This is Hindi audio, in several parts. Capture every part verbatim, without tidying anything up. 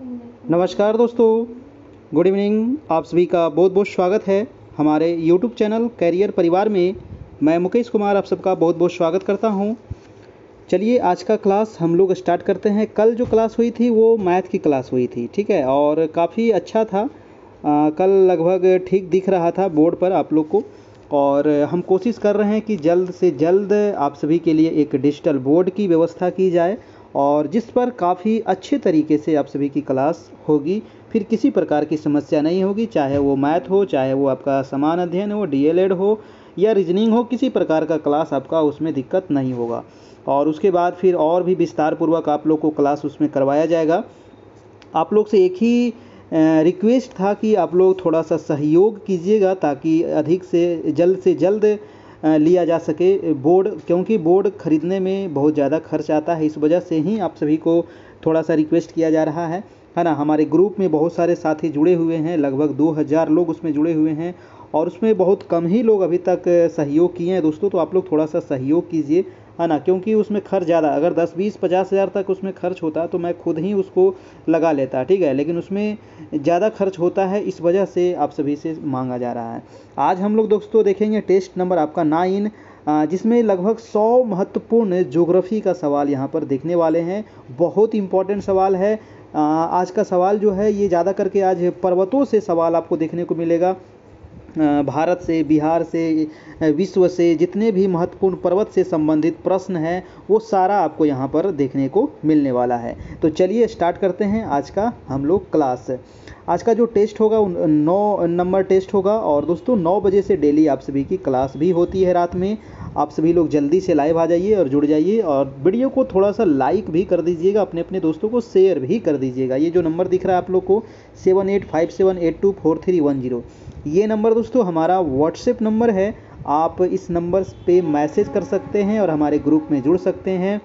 नमस्कार दोस्तों, गुड इवनिंग। आप सभी का बहुत बहुत स्वागत है हमारे YouTube चैनल कैरियर परिवार में। मैं मुकेश कुमार आप सबका बहुत बहुत स्वागत करता हूं। चलिए आज का क्लास हम लोग स्टार्ट करते हैं। कल जो क्लास हुई थी वो मैथ की क्लास हुई थी, ठीक है, और काफ़ी अच्छा था। आ, कल लगभग ठीक दिख रहा था बोर्ड पर आप लोग को, और हम कोशिश कर रहे हैं कि जल्द से जल्द आप सभी के लिए एक डिजिटल बोर्ड की व्यवस्था की जाए और जिस पर काफ़ी अच्छे तरीके से आप सभी की क्लास होगी। फिर किसी प्रकार की समस्या नहीं होगी, चाहे वो मैथ हो, चाहे वो आपका समान अध्ययन हो, डीएलएड हो या रीजनिंग हो, किसी प्रकार का क्लास आपका उसमें दिक्कत नहीं होगा। और उसके बाद फिर और भी विस्तार पूर्वक आप लोग को क्लास उसमें करवाया जाएगा। आप लोग से एक ही रिक्वेस्ट था कि आप लोग थोड़ा सा सहयोग कीजिएगा ताकि अधिक से जल्द से जल्द लिया जा सके बोर्ड, क्योंकि बोर्ड ख़रीदने में बहुत ज़्यादा खर्च आता है। इस वजह से ही आप सभी को थोड़ा सा रिक्वेस्ट किया जा रहा है, है ना। हमारे ग्रुप में बहुत सारे साथी जुड़े हुए हैं, लगभग दो हज़ार लोग उसमें जुड़े हुए हैं और उसमें बहुत कम ही लोग अभी तक सहयोग किए हैं दोस्तों। तो आप लोग थोड़ा सा सहयोग कीजिए, है ना, क्योंकि उसमें खर्च ज़्यादा, अगर दस बीस पचास हज़ार तक उसमें खर्च होता तो मैं खुद ही उसको लगा लेता, ठीक है, लेकिन उसमें ज़्यादा खर्च होता है, इस वजह से आप सभी से मांगा जा रहा है। आज हम लोग दोस्तों देखेंगे टेस्ट नंबर आपका नाइन, जिसमें लगभग सौ महत्वपूर्ण ज्योग्राफी का सवाल यहाँ पर देखने वाले हैं। बहुत इंपॉर्टेंट सवाल है। आज का सवाल जो है ये ज़्यादा करके आज पर्वतों से सवाल आपको देखने को मिलेगा। भारत से, बिहार से, विश्व से जितने भी महत्वपूर्ण पर्वत से संबंधित प्रश्न हैं वो सारा आपको यहाँ पर देखने को मिलने वाला है। तो चलिए स्टार्ट करते हैं आज का हम लोग क्लास। आज का जो टेस्ट होगा नौ नंबर टेस्ट होगा और दोस्तों नौ बजे से डेली आप सभी की क्लास भी होती है रात में। आप सभी लोग जल्दी से लाइव आ जाइए और जुड़ जाइए और वीडियो को थोड़ा सा लाइक भी कर दीजिएगा, अपने अपने दोस्तों को शेयर भी कर दीजिएगा। ये जो नंबर दिख रहा है आप लोग को seven eight five seven eight two four three one zero, ये नंबर दोस्तों हमारा व्हाट्सएप नंबर है। आप इस नंबर पे मैसेज कर सकते हैं और हमारे ग्रुप में जुड़ सकते हैं।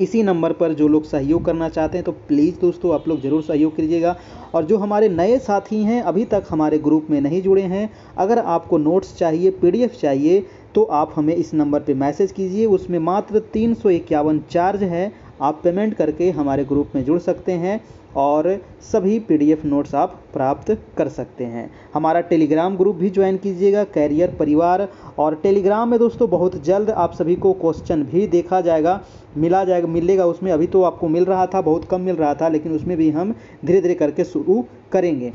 इसी नंबर पर जो लोग सहयोग करना चाहते हैं तो प्लीज़ दोस्तों आप लोग ज़रूर सहयोग कीजिएगा। और जो हमारे नए साथी हैं अभी तक हमारे ग्रुप में नहीं जुड़े हैं, अगर आपको नोट्स चाहिए, पीडीएफ चाहिए तो आप हमें इस नंबर पे मैसेज कीजिए। उसमें मात्र तीन सौ इक्यावन चार्ज है। आप पेमेंट करके हमारे ग्रुप में जुड़ सकते हैं और सभी पीडीएफ नोट्स आप प्राप्त कर सकते हैं। हमारा टेलीग्राम ग्रुप भी ज्वाइन कीजिएगा, कैरियर परिवार। और टेलीग्राम में दोस्तों बहुत जल्द आप सभी को क्वेश्चन भी देखा जाएगा, मिला जाएगा, मिलेगा उसमें। अभी तो आपको मिल रहा था, बहुत कम मिल रहा था, लेकिन उसमें भी हम धीरे धीरे करके शुरू करेंगे।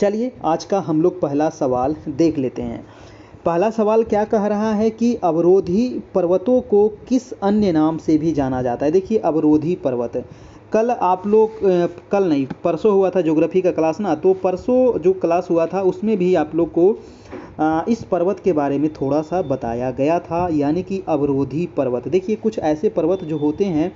चलिए आज का हम लोग पहला सवाल देख लेते हैं। पहला सवाल क्या कह रहा है कि अवरोधी पर्वतों को किस अन्य नाम से भी जाना जाता है। देखिए अवरोधी पर्वत, कल आप लोग, कल नहीं परसों हुआ था ज्योग्राफी का क्लास ना, तो परसों जो क्लास हुआ था उसमें भी आप लोग को इस पर्वत के बारे में थोड़ा सा बताया गया था, यानी कि अवरोधी पर्वत। देखिए कुछ ऐसे पर्वत जो होते हैं,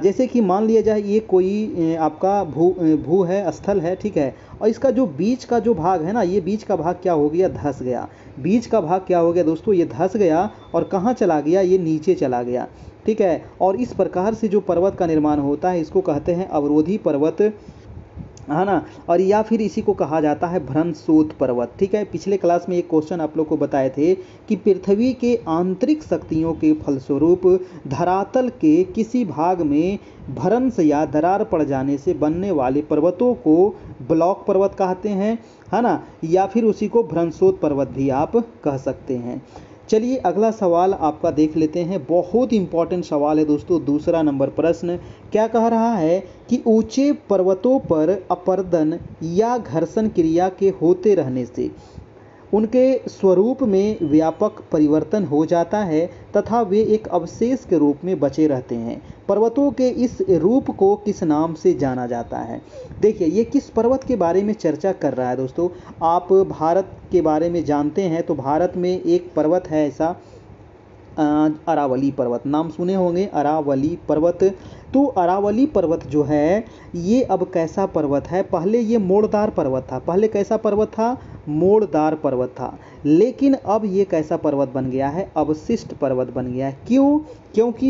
जैसे कि मान लिया जाए ये कोई आपका भू भू है, स्थल है, ठीक है, और इसका जो बीच का जो भाग है ना, ये बीच का भाग क्या हो गया, धंस गया। बीच का भाग क्या हो गया दोस्तों, ये धंस गया और कहाँ चला गया, ये नीचे चला गया, ठीक है। और इस प्रकार से जो पर्वत का निर्माण होता है इसको कहते हैं अवरोधी पर्वत, है ना। और या फिर इसी को कहा जाता है भ्रमशोथ पर्वत, ठीक है। पिछले क्लास में एक क्वेश्चन आप लोग को बताए थे कि पृथ्वी के आंतरिक शक्तियों के फलस्वरूप धरातल के किसी भाग में भ्रंश या दरार पड़ जाने से बनने वाले पर्वतों को ब्लॉक पर्वत कहते हैं, है ना, या फिर उसी को भ्रमशोथ पर्वत भी आप कह सकते हैं। चलिए अगला सवाल आपका देख लेते हैं। बहुत इंपॉर्टेंट सवाल है दोस्तों। दूसरा नंबर प्रश्न क्या कह रहा है कि ऊंचे पर्वतों पर अपरदन या घर्षण क्रिया के होते रहने से उनके स्वरूप में व्यापक परिवर्तन हो जाता है तथा वे एक अवशेष के रूप में बचे रहते हैं। पर्वतों के इस रूप को किस नाम से जाना जाता है। देखिए ये किस पर्वत के बारे में चर्चा कर रहा है दोस्तों। आप भारत के बारे में जानते हैं तो भारत में एक पर्वत है ऐसा अरावली पर्वत, नाम सुने होंगे अरावली पर्वत। तो अरावली पर्वत जो है ये अब कैसा पर्वत है, पहले ये मोड़दार पर्वत था, पहले कैसा पर्वत था, मोड़दार पर्वत था, लेकिन अब ये कैसा पर्वत बन गया है, अवशिष्ट पर्वत बन गया है। क्यों? क्योंकि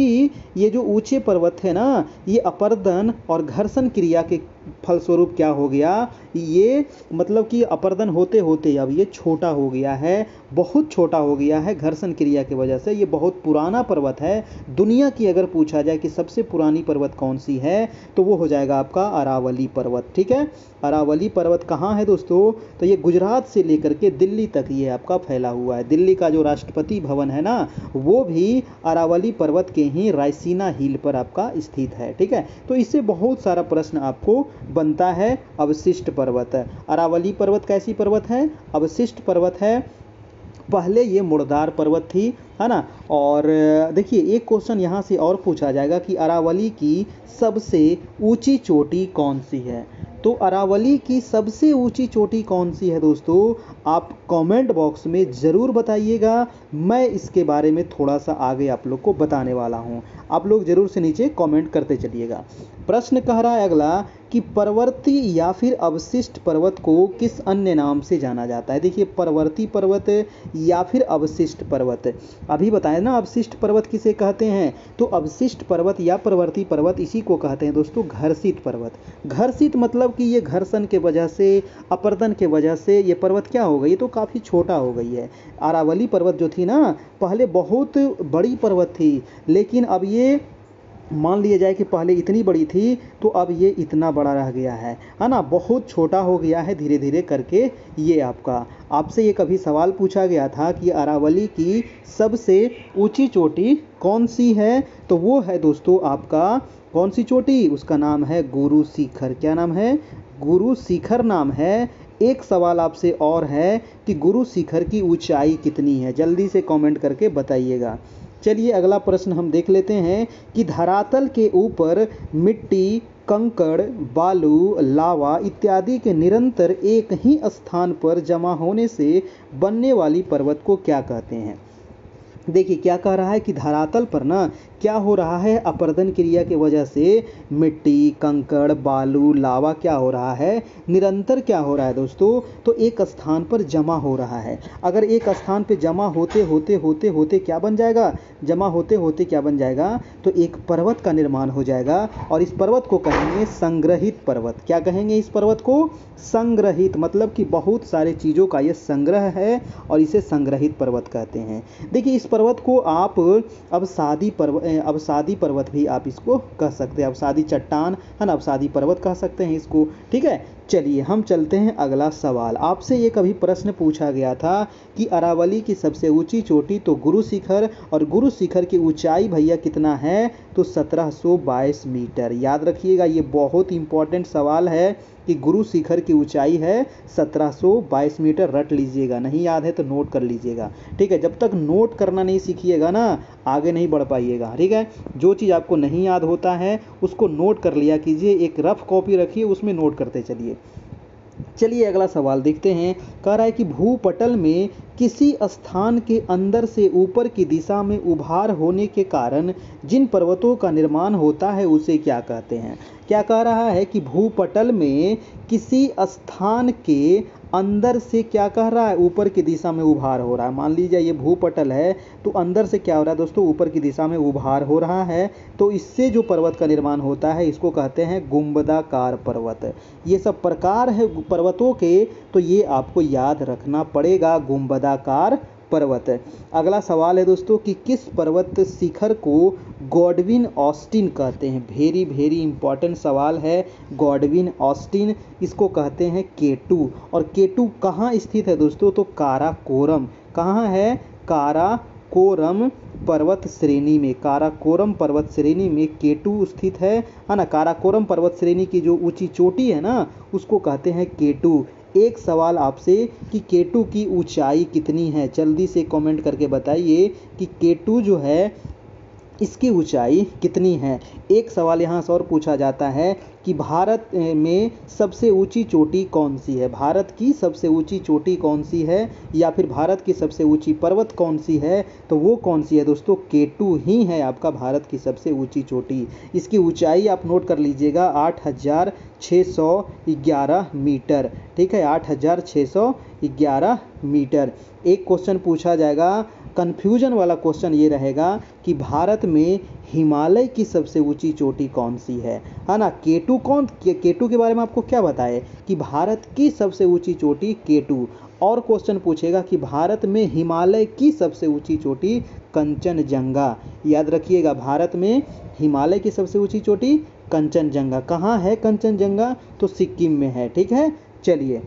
ये जो ऊंचे पर्वत है ना, ये अपरदन और घर्षण क्रिया के फलस्वरूप क्या हो गया, ये मतलब कि अपरदन होते होते अब ये छोटा हो गया है, बहुत छोटा हो गया है घर्षण क्रिया की वजह से। ये बहुत पुराना पर्वत है। दुनिया की अगर पूछा जाए कि सबसे पुरानी पर्वत कौन सी है, तो वो हो जाएगा आपका अरावली पर्वत। ठीक है, अरावली पर्वत कहाँ है दोस्तों, तो ये गुजरात से लेकर के दिल्ली तक ये आपका फैला हुआ है। दिल्ली का जो राष्ट्रपति भवन है ना, वो भी अरावली पर्वत के ही रायसीना हिल पर आपका स्थित है। ठीक है, तो इससे बहुत सारा प्रश्न आपको बनता है। अवशिष्ट पर्वत, अरावली पर्वत कैसी पर्वत है, अवशिष्ट पर्वत है। पहले ये मुर्दार पर्वत थी, है ना। और देखिए एक क्वेश्चन यहाँ से और पूछा जाएगा कि अरावली की सबसे ऊंची चोटी कौन सी है, तो अरावली की सबसे ऊंची चोटी कौन सी है दोस्तों, आप कमेंट बॉक्स में ज़रूर बताइएगा। मैं इसके बारे में थोड़ा सा आगे आप लोग को बताने वाला हूँ, आप लोग ज़रूर से नीचे कमेंट करते चलिएगा। प्रश्न कह रहा है अगला कि पर्वती या फिर अवशिष्ट पर्वत को किस अन्य नाम से जाना जाता है। देखिए पर्वती पर्वत या फिर अवशिष्ट पर्वत, अभी बताया ना अवशिष्ट पर्वत किसे कहते हैं, तो अवशिष्ट पर्वत या पर्वती पर्वत इसी को कहते हैं दोस्तों घर्षित पर्वत। घर्षित मतलब कि ये घर्षण के वजह से, अपरदन के वजह से ये पर्वत क्या हो गई, तो काफी छोटा हो गई है। अरावली पर्वत जो थी ना, पहले बहुत बड़ी पर्वत थी, लेकिन अब ये मान लिया जाए कि पहले इतनी बड़ी थी, तो अब ये इतना बड़ा रह गया है, है ना, बहुत छोटा हो गया है धीरे धीरे करके। ये आपका आपसे ये कभी सवाल पूछा गया था कि अरावली की सबसे ऊंची चोटी कौन सी है, तो वो है दोस्तों आपका कौन सी चोटी, उसका नाम है गुरु शिखर। क्या नाम है, गुरु शिखर नाम है। एक सवाल आपसे और है कि गुरु शिखर की ऊंचाई कितनी है, जल्दी से कमेंट करके बताइएगा। चलिए अगला प्रश्न हम देख लेते हैं कि धरातल के ऊपर मिट्टी, कंकड़, बालू, लावा इत्यादि के निरंतर एक ही स्थान पर जमा होने से बनने वाली पर्वत को क्या कहते हैं। देखिए क्या कह रहा है कि धरातल पर ना क्या हो रहा है, अपरदन क्रिया के वजह से मिट्टी, कंकड़, बालू, लावा क्या हो रहा है, निरंतर क्या हो रहा है दोस्तों, तो एक स्थान पर जमा हो रहा है। अगर एक स्थान पे जमा होते होते होते होते क्या बन जाएगा, जमा होते होते क्या बन जाएगा, तो एक पर्वत का निर्माण हो जाएगा। और इस पर्वत को कहेंगे संग्रहित पर्वत। क्या कहेंगे इस पर्वत को, संग्रहित, मतलब कि बहुत सारे चीज़ों का ये संग्रह है और इसे संग्रहित पर्वत कहते हैं। देखिए इस पर्वत को आप अवसादी पर्वत, अवसादी पर्वत भी आप इसको कह सकते हैं, अवसादी चट्टान, है ना, अवसादी पर्वत कह सकते हैं इसको। ठीक है, चलिए हम चलते हैं अगला सवाल। आपसे ये कभी प्रश्न पूछा गया था कि अरावली की सबसे ऊंची चोटी तो गुरु शिखर, और गुरु शिखर की ऊंचाई भैया कितना है, तो सत्रह सौ बाईस मीटर। याद रखिएगा ये बहुत इंपॉर्टेंट सवाल है कि गुरु शिखर की ऊंचाई है सत्रह सौ बाईस मीटर। रट लीजिएगा, नहीं याद है तो नोट कर लीजिएगा। ठीक है, जब तक नोट करना नहीं सीखिएगा ना आगे नहीं बढ़ पाइएगा। ठीक है, जो चीज़ आपको नहीं याद होता है उसको नोट कर लिया कीजिए, एक रफ कॉपी रखिए उसमें नोट करते चलिए। चलिए अगला सवाल देखते हैं। कह रहा है कि भूपटल में किसी स्थान के अंदर से ऊपर की दिशा में उभार होने के कारण जिन पर्वतों का निर्माण होता है उसे क्या कहते हैं। क्या कह रहा है कि भूपटल में किसी स्थान के अंदर से क्या कह रहा है, ऊपर की दिशा में उभार हो रहा है। मान लीजिए ये भूपटल है, तो अंदर से क्या हो रहा है दोस्तों, ऊपर की दिशा में उभार हो रहा है, तो इससे जो पर्वत का निर्माण होता है इसको कहते हैं गुंबदाकार पर्वत। ये सब प्रकार है पर्वतों के, तो ये आपको याद रखना पड़ेगा, गुंबदाकार पर्वत है। अगला सवाल है दोस्तों कि किस पर्वत शिखर को गॉडविन ऑस्टिन कहते हैं। वेरी वेरी इंपॉर्टेंट सवाल है, गॉडविन ऑस्टिन इसको कहते हैं के टू। और के टू कहाँ स्थित है दोस्तों, तो काराकोरम। कहाँ है, काराकोरम पर्वत श्रेणी में, काराकोरम पर्वत श्रेणी में के टू स्थित है, है ना। काराकोरम पर्वत श्रेणी की जो ऊंची चोटी है ना उसको कहते हैं के टू। एक सवाल आपसे कि के टू की ऊंचाई कितनी है, जल्दी से कमेंट करके बताइए कि के टू जो है इसकी ऊंचाई कितनी है। एक सवाल यहाँ से और पूछा जाता है कि भारत में सबसे ऊंची चोटी कौन सी है, भारत की सबसे ऊंची चोटी कौन सी है, या फिर भारत की सबसे ऊंची पर्वत कौन सी है, तो वो कौन सी है दोस्तों, के टू ही है आपका भारत की सबसे ऊंची चोटी। इसकी ऊंचाई आप नोट कर लीजिएगा आठ हज़ार छः सौ ग्यारह मीटर। ठीक है, आठ हज़ार छः सौ ग्यारह मीटर। एक क्वेश्चन पूछा जाएगा, कन्फ्यूजन वाला क्वेश्चन ये रहेगा कि भारत में हिमालय की सबसे ऊंची चोटी कौन सी है, है ना। के टू कौन, के टू के बारे में आपको क्या बताए कि भारत की सबसे ऊंची चोटी के टू। और क्वेश्चन पूछेगा कि भारत में हिमालय की सबसे ऊंची चोटी कंचनजंगा। याद रखिएगा, भारत में हिमालय की सबसे ऊंची चोटी कंचनजंगा। कहाँ है कंचनजंगा? तो सिक्किम में है। ठीक है, चलिए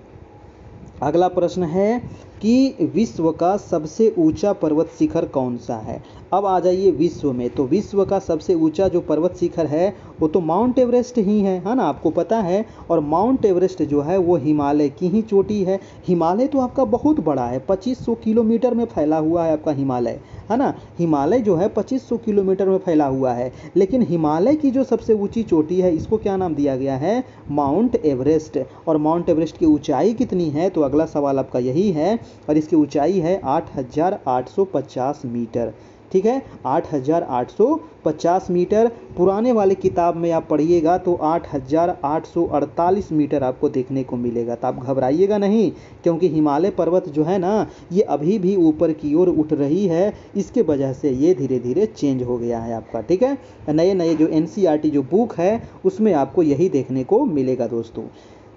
अगला प्रश्न है कि विश्व का सबसे ऊंचा पर्वत शिखर कौन सा है। अब आ जाइए विश्व में, तो विश्व का सबसे ऊंचा जो पर्वत शिखर है वो तो माउंट एवरेस्ट ही है, है ना, आपको पता है। और माउंट एवरेस्ट जो है वो हिमालय की ही चोटी है। हिमालय तो आपका बहुत बड़ा है, पच्चीस सौ किलोमीटर में फैला हुआ है आपका हिमालय, है ना। हिमालय जो है पच्चीस सौ किलोमीटर में फैला हुआ है, लेकिन हिमालय की जो सबसे ऊँची चोटी है इसको क्या नाम दिया गया है? Mount Everest. और माउंट एवरेस्ट की ऊँचाई कितनी है? तो अगला सवाल आपका यही है, और इसकी ऊंचाई है आठ हज़ार आठ सौ पचास मीटर। ठीक है, आठ हज़ार आठ सौ पचास मीटर। पुराने वाले किताब में आप पढ़िएगा तो आठ हज़ार आठ सौ अड़तालीस मीटर आपको देखने को मिलेगा। तो आप घबराइएगा नहीं, क्योंकि हिमालय पर्वत जो है ना ये अभी भी ऊपर की ओर उठ रही है, इसके वजह से ये धीरे धीरे चेंज हो गया है आपका। ठीक है, नए नए जो N C E R T जो बुक है उसमें आपको यही देखने को मिलेगा दोस्तों।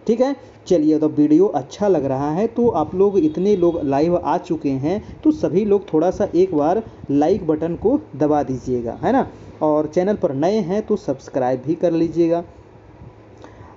ठीक है, चलिए, तो वीडियो अच्छा लग रहा है तो आप लोग, इतने लोग लाइव आ चुके हैं तो सभी लोग थोड़ा सा एक बार लाइक बटन को दबा दीजिएगा, है ना। और चैनल पर नए हैं तो सब्सक्राइब भी कर लीजिएगा।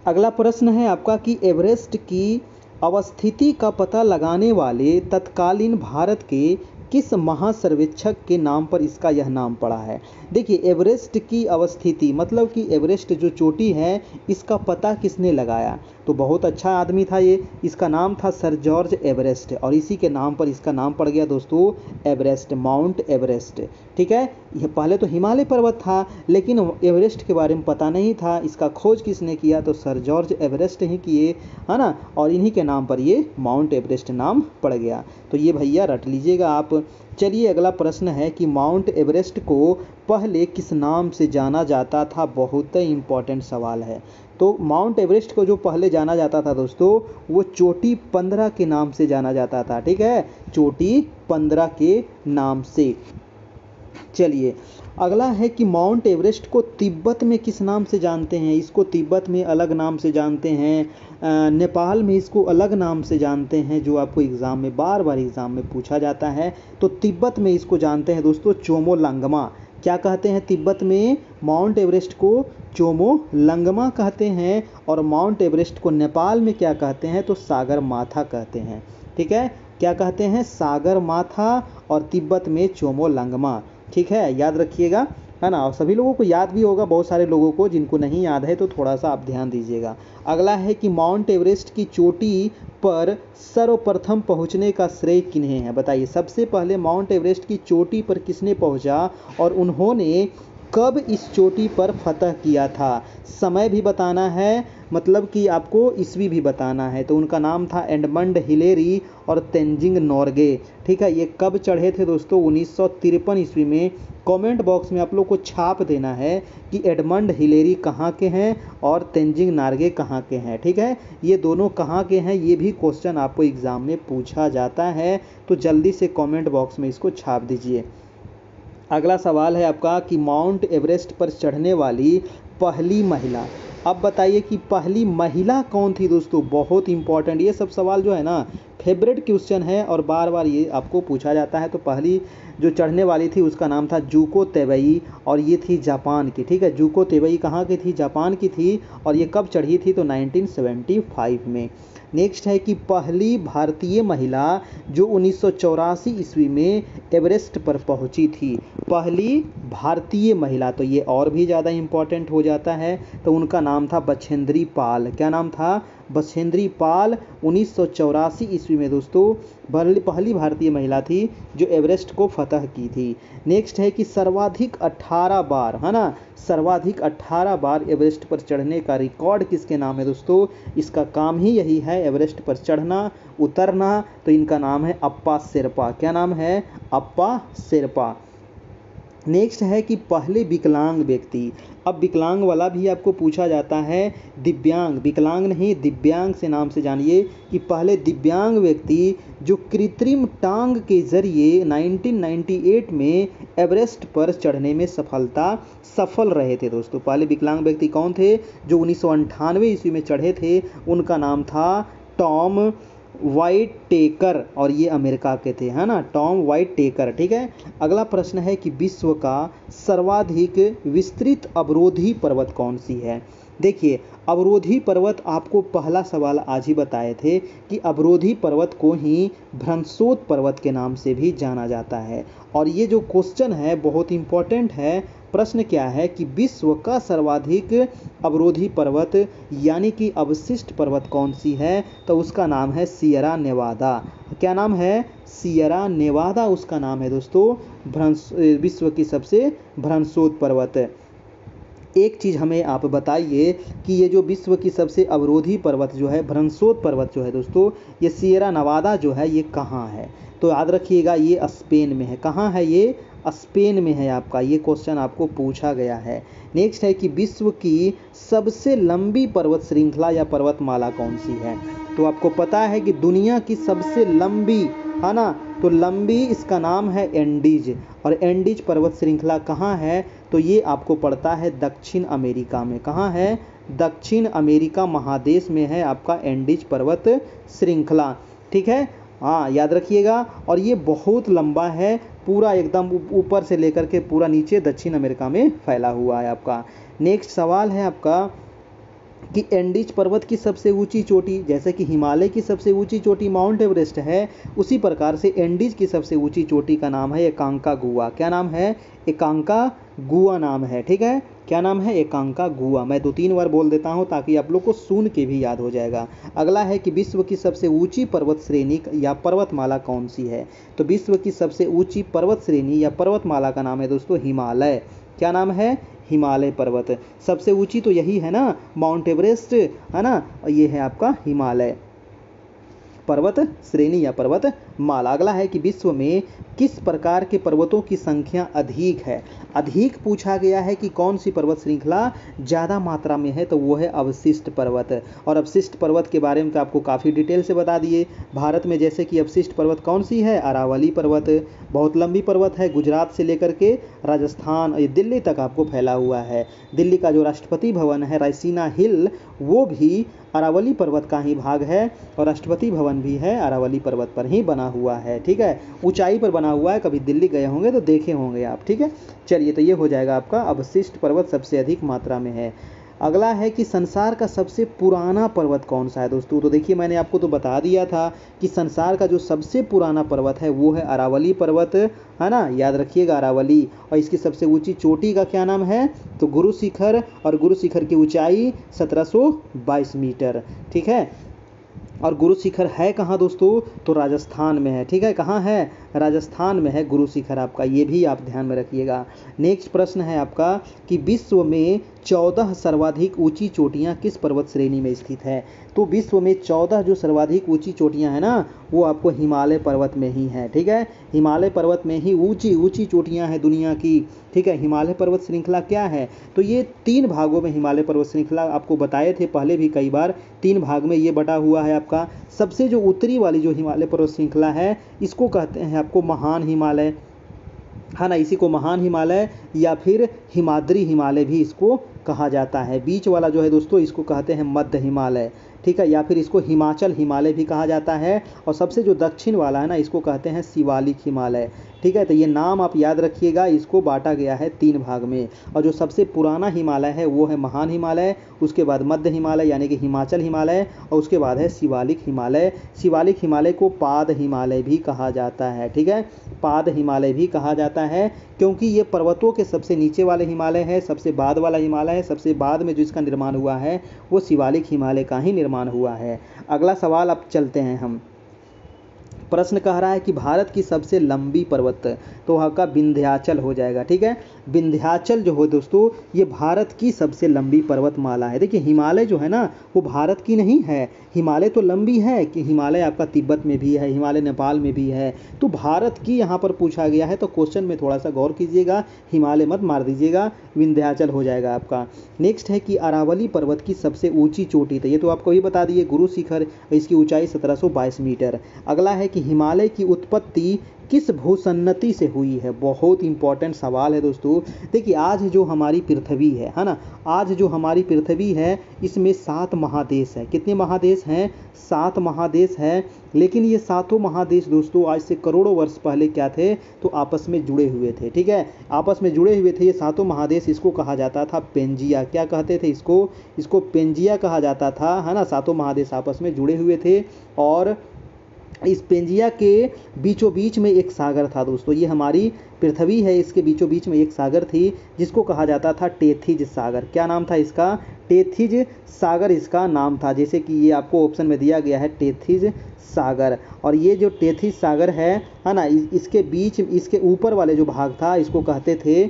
अगला प्रश्न है आपका कि एवरेस्ट की अवस्थिति का पता लगाने वाले तत्कालीन भारत के किस महासर्वेक्षक के नाम पर इसका यह नाम पड़ा है। देखिए, एवरेस्ट की अवस्थिति मतलब कि एवरेस्ट जो चोटी है इसका पता किसने लगाया, तो बहुत अच्छा आदमी था ये, इसका नाम था सर जॉर्ज एवरेस्ट, और इसी के नाम पर इसका नाम पड़ गया दोस्तों एवरेस्ट, माउंट एवरेस्ट। ठीक है, यह पहले तो हिमालय पर्वत था लेकिन एवरेस्ट के बारे में पता नहीं था, इसका खोज किसने किया तो सर जॉर्ज एवरेस्ट ही किए, है ना, और इन्हीं के नाम पर ये माउंट एवरेस्ट नाम पड़ गया। तो ये भैया रट लीजिएगा आप। चलिए, अगला प्रश्न है कि माउंट एवरेस्ट को पहले किस नाम से जाना जाता था। बहुत ही इम्पोर्टेंट सवाल है। तो माउंट एवरेस्ट को जो पहले जाना जाता था दोस्तों वो चोटी पंद्रह के नाम से जाना जाता था। ठीक है, चोटी पंद्रह के नाम से। चलिए, अगला है कि माउंट एवरेस्ट को तिब्बत में किस नाम से जानते हैं। इसको तिब्बत में अलग नाम से जानते हैं, नेपाल में इसको अलग नाम से जानते हैं, जो आपको एग्ज़ाम में बार बार एग्ज़ाम में पूछा जाता है। तो तिब्बत में इसको जानते हैं दोस्तों चोमोलंगमा। क्या कहते हैं तिब्बत में? माउंट एवरेस्ट को चोमोलंगमा कहते हैं। और माउंट एवरेस्ट को नेपाल में क्या कहते हैं? तो सागर माथा कहते हैं। ठीक है, क्या कहते हैं? सागर माथा। और तिब्बत में चोमोलंगमा। ठीक है, याद रखिएगा, है ना। और सभी लोगों को याद भी होगा, बहुत सारे लोगों को, जिनको नहीं याद है तो थोड़ा सा आप ध्यान दीजिएगा। अगला है कि माउंट एवरेस्ट की चोटी पर सर्वप्रथम पहुंचने का श्रेय किन्हें है। बताइए, सबसे पहले माउंट एवरेस्ट की चोटी पर किसने पहुंचा और उन्होंने कब इस चोटी पर फतह किया था। समय भी बताना है, मतलब कि आपको ईस्वी भी बताना है। तो उनका नाम था एडमंड हिलेरी और तेंजिंग नॉर्गे। ठीक है, ये कब चढ़े थे दोस्तों? उन्नीस सौ तिरपन ईस्वी में। कमेंट बॉक्स में आप लोग को छाप देना है कि एडमंड हिलेरी कहाँ के हैं और तेंजिंग नॉर्गे कहाँ के हैं। ठीक है, ये दोनों कहाँ के हैं, ये भी क्वेश्चन आपको एग्ज़ाम में पूछा जाता है, तो जल्दी से कॉमेंट बॉक्स में इसको छाप दीजिए। अगला सवाल है आपका कि माउंट एवरेस्ट पर चढ़ने वाली पहली महिला। अब बताइए कि पहली महिला कौन थी दोस्तों? बहुत इंपॉर्टेंट, ये सब सवाल जो है ना फेवरेट क्वेश्चन है और बार बार ये आपको पूछा जाता है। तो पहली जो चढ़ने वाली थी उसका नाम था जूको तेबई, और ये थी जापान की। ठीक है, जूको तेबई कहाँ की थी? जापान की थी। और ये कब चढ़ी थी? तो नाइनटीन सेवेंटी फाइव में। नेक्स्ट है कि पहली भारतीय महिला जो उन्नीस सौ चौरासी ईस्वी में एवरेस्ट पर पहुंची थी। पहली भारतीय महिला, तो ये और भी ज़्यादा इम्पॉर्टेंट हो जाता है। तो उनका नाम था बछेंद्री पाल। क्या नाम था? बछेंद्री पाल। उन्नीस सौ चौरासी ईस्वी में दोस्तों पहली भारतीय महिला थी जो एवरेस्ट को फतह की थी। नेक्स्ट है कि सर्वाधिक अठारह बार, है ना, सर्वाधिक अठारह बार एवरेस्ट पर चढ़ने का रिकॉर्ड किसके नाम है दोस्तों? इसका काम ही यही है, एवरेस्ट पर चढ़ना उतरना। तो इनका नाम है अप्पा शेरपा। क्या नाम है? अप्पा शेरपा। नेक्स्ट है कि पहले विकलांग व्यक्ति। अब विकलांग वाला भी आपको पूछा जाता है, दिव्यांग, विकलांग नहीं, दिव्यांग से नाम से जानिए कि पहले दिव्यांग व्यक्ति जो कृत्रिम टांग के जरिए नाइनटीन नाइंटी एट में एवरेस्ट पर चढ़ने में सफलता सफल रहे थे दोस्तों। पहले विकलांग व्यक्ति कौन थे जो उन्नीस सौ अंठानवे ईस्वी में चढ़े थे? उनका नाम था टॉम वाइट टेकर, और ये अमेरिका के थे, है ना, टॉम वाइट टेकर। ठीक है, अगला प्रश्न है कि विश्व का सर्वाधिक विस्तृत अवरोधी पर्वत कौन सी है। देखिए, अवरोधी पर्वत आपको पहला सवाल आज ही बताए थे कि अवरोधी पर्वत को ही भ्रंशोत पर्वत के नाम से भी जाना जाता है। और ये जो क्वेश्चन है बहुत इम्पॉर्टेंट है। प्रश्न क्या है कि विश्व का सर्वाधिक अवरोधी पर्वत यानी कि अवशिष्ट पर्वत कौन सी है, तो उसका नाम है सियरा नेवादा। क्या नाम है? सियरा नेवादा उसका नाम है दोस्तों, भ्रंश विश्व की सबसे भ्रंशोत पर्वत। एक चीज़ हमें आप बताइए कि ये जो विश्व की सबसे अवरोधी पर्वत जो है, भ्रंशोत पर्वत जो है दोस्तों, ये सियरा नेवादा जो है ये कहाँ है? तो याद रखिएगा ये स्पेन में है। कहाँ है? ये स्पेन में है आपका। ये क्वेश्चन आपको पूछा गया है। नेक्स्ट है कि विश्व की सबसे लंबी पर्वत श्रृंखला या पर्वतमाला कौन सी है। तो आपको पता है कि दुनिया की सबसे लंबी, है ना, तो लंबी इसका नाम है एंडीज। और एंडीज पर्वत श्रृंखला कहाँ है? तो ये आपको पड़ता है दक्षिण अमेरिका में। कहाँ है? दक्षिण अमेरिका महादेश में है आपका एंडीज पर्वत श्रृंखला। ठीक है, हाँ याद रखिएगा। और ये बहुत लंबा है, पूरा एकदम ऊपर से लेकर के पूरा नीचे दक्षिण अमेरिका में फैला हुआ है आपका। नेक्स्ट सवाल है आपका कि एंडीज पर्वत की सबसे ऊंची चोटी, जैसे कि हिमालय की सबसे ऊंची चोटी माउंट एवरेस्ट है, उसी प्रकार से एंडीज की सबसे ऊंची चोटी का नाम है एकांकागुआ। क्या नाम है? एकांकागुआ नाम है। ठीक है, क्या नाम है? एकांकागुआ। मैं दो तीन बार बोल देता हूं ताकि आप लोग को सुन के भी याद हो जाएगा। अगला है कि विश्व की सबसे ऊंची पर्वत श्रेणी या पर्वतमाला कौन सी है। तो विश्व की सबसे ऊंची पर्वत श्रेणी या पर्वतमाला का नाम है दोस्तों हिमालय। क्या नाम है? हिमालय पर्वत। सबसे ऊंची तो यही है ना, माउंट एवरेस्ट, है ना, ये है आपका हिमालय पर्वत श्रेणी या पर्वत माला। अगला है कि विश्व में किस प्रकार के पर्वतों की संख्या अधिक है। अधिक पूछा गया है कि कौन सी पर्वत श्रृंखला ज़्यादा मात्रा में है, तो वो है अवशिष्ट पर्वत। और अवशिष्ट पर्वत के बारे में तो आपको काफ़ी डिटेल से बता दिए। भारत में जैसे कि अवशिष्ट पर्वत कौन सी है? अरावली पर्वत, बहुत लंबी पर्वत है, गुजरात से लेकर के राजस्थान, दिल्ली तक आपको फैला हुआ है। दिल्ली का जो राष्ट्रपति भवन है रायसीना हिल, वो भी अरावली पर्वत का ही भाग है। और राष्ट्रपति भवन भी है अरावली पर्वत पर ही बना हुआ है। ठीक है, ऊंचाई पर बना हुआ है, कभी दिल्ली गए होंगे तो देखे होंगे आप। ठीक है, चलिए, तो ये हो जाएगा आपका अवशिष्ट पर्वत सबसे अधिक मात्रा में है। अगला है कि संसार का सबसे पुराना पर्वत कौन सा है दोस्तों। तो देखिए, मैंने आपको तो बता दिया था कि संसार का जो सबसे पुराना पर्वत है वो है अरावली पर्वत, है ना, याद रखिएगा अरावली। और इसकी सबसे ऊंची चोटी का क्या नाम है? तो गुरु शिखर। और गुरु शिखर की ऊंचाई सत्रह सौ बाईस मीटर। ठीक है, और गुरु शिखर है कहाँ दोस्तों? तो राजस्थान में है। ठीक है, कहाँ है? राजस्थान में है गुरु शिखर आपका। ये भी आप ध्यान में रखिएगा। नेक्स्ट प्रश्न है आपका कि विश्व में चौदह सर्वाधिक ऊंची चोटियाँ किस पर्वत श्रेणी में स्थित है। तो विश्व में चौदह जो सर्वाधिक ऊंची चोटियाँ हैं ना, वो आपको हिमालय पर्वत में ही है। ठीक है, हिमालय पर्वत में ही ऊंची ऊंची चोटियाँ हैं दुनिया की। ठीक है, हिमालय पर्वत श्रृंखला क्या है? तो ये तीन भागों में हिमालय पर्वत श्रृंखला आपको बताए थे पहले भी कई बार, तीन भाग में ये बटा हुआ है आपका। सबसे जो उत्तरी वाली जो हिमालय पर्वत श्रृंखला है, इसको कहते हैं आपको महान हिमालय, है ना, इसी को महान हिमालय या फिर हिमाद्री हिमालय भी इसको कहा जाता है। बीच वाला जो है दोस्तों, इसको कहते हैं मध्य हिमालय। ठीक है, या फिर इसको हिमाचल हिमालय भी कहा जाता है। और सबसे जो दक्षिण वाला है ना, इसको कहते हैं शिवालिक हिमालय। ठीक है, तो ये नाम आप याद रखिएगा। इसको बांटा गया है तीन भाग में। और जो सबसे पुराना हिमालय है वो है महान हिमालय, उसके बाद मध्य हिमालय यानी कि हिमाचल हिमालय, और उसके बाद है शिवालिक हिमालय। शिवालिक हिमालय को पाद हिमालय भी कहा जाता है। ठीक है, पाद हिमालय भी कहा जाता है क्योंकि ये पर्वतों के सबसे नीचे वाले हिमालय है, सबसे बाद वाला हिमालय है। सबसे बाद में जो इसका निर्माण हुआ है वो शिवालिक हिमालय का ही निर्माण हुआ है। अगला सवाल अब चलते हैं हम। प्रश्न कह रहा है कि भारत की सबसे लंबी पर्वत, तो वहाँ का विंध्याचल हो जाएगा। ठीक है, विंध्याचल जो हो दोस्तों, ये भारत की सबसे लंबी पर्वतमाला है। देखिए, हिमालय जो है ना, वो भारत की नहीं है। हिमालय तो लंबी है कि हिमालय आपका तिब्बत में भी है, हिमालय नेपाल में भी है, तो भारत की यहाँ पर पूछा गया है। तो क्वेश्चन में थोड़ा सा गौर कीजिएगा, हिमालय मत मार दीजिएगा, विंध्याचल हो जाएगा आपका। नेक्स्ट है कि अरावली पर्वत की सबसे ऊँची चोटी, तो ये तो आपको भी बता दिए गुरु शिखर, इसकी ऊँचाई सत्रह सौ बाईस मीटर। अगला है कि हिमालय की उत्पत्ति किस भूसन्नति से हुई है? बहुत इंपॉर्टेंट सवाल है दोस्तों। देखिए आज जो हमारी पृथ्वी है है ना, आज जो हमारी पृथ्वी है इसमें सात महादेश है। कितने महादेश हैं? सात महादेश हैं। लेकिन ये सातों महादेश दोस्तों आज से करोड़ों वर्ष पहले क्या थे, तो आपस में जुड़े हुए थे। ठीक है, आपस में जुड़े हुए थे ये सातों महादेश। इसको कहा जाता था पेंजिया। क्या कहते थे इसको? इसको पेंजिया कहा जाता था, है ना। सातों महादेश आपस में जुड़े हुए थे और इस पेंजिया के बीचों बीच में एक सागर था दोस्तों। ये हमारी पृथ्वी है, इसके बीचों बीच में एक सागर थी जिसको कहा जाता था टेथिज सागर। क्या नाम था इसका? टेथिज सागर इसका नाम था, जैसे कि ये आपको ऑप्शन में दिया गया है टेथिज सागर। और ये जो टेथिज सागर है है ना, इसके बीच, इसके ऊपर वाले जो भाग था इसको कहते थे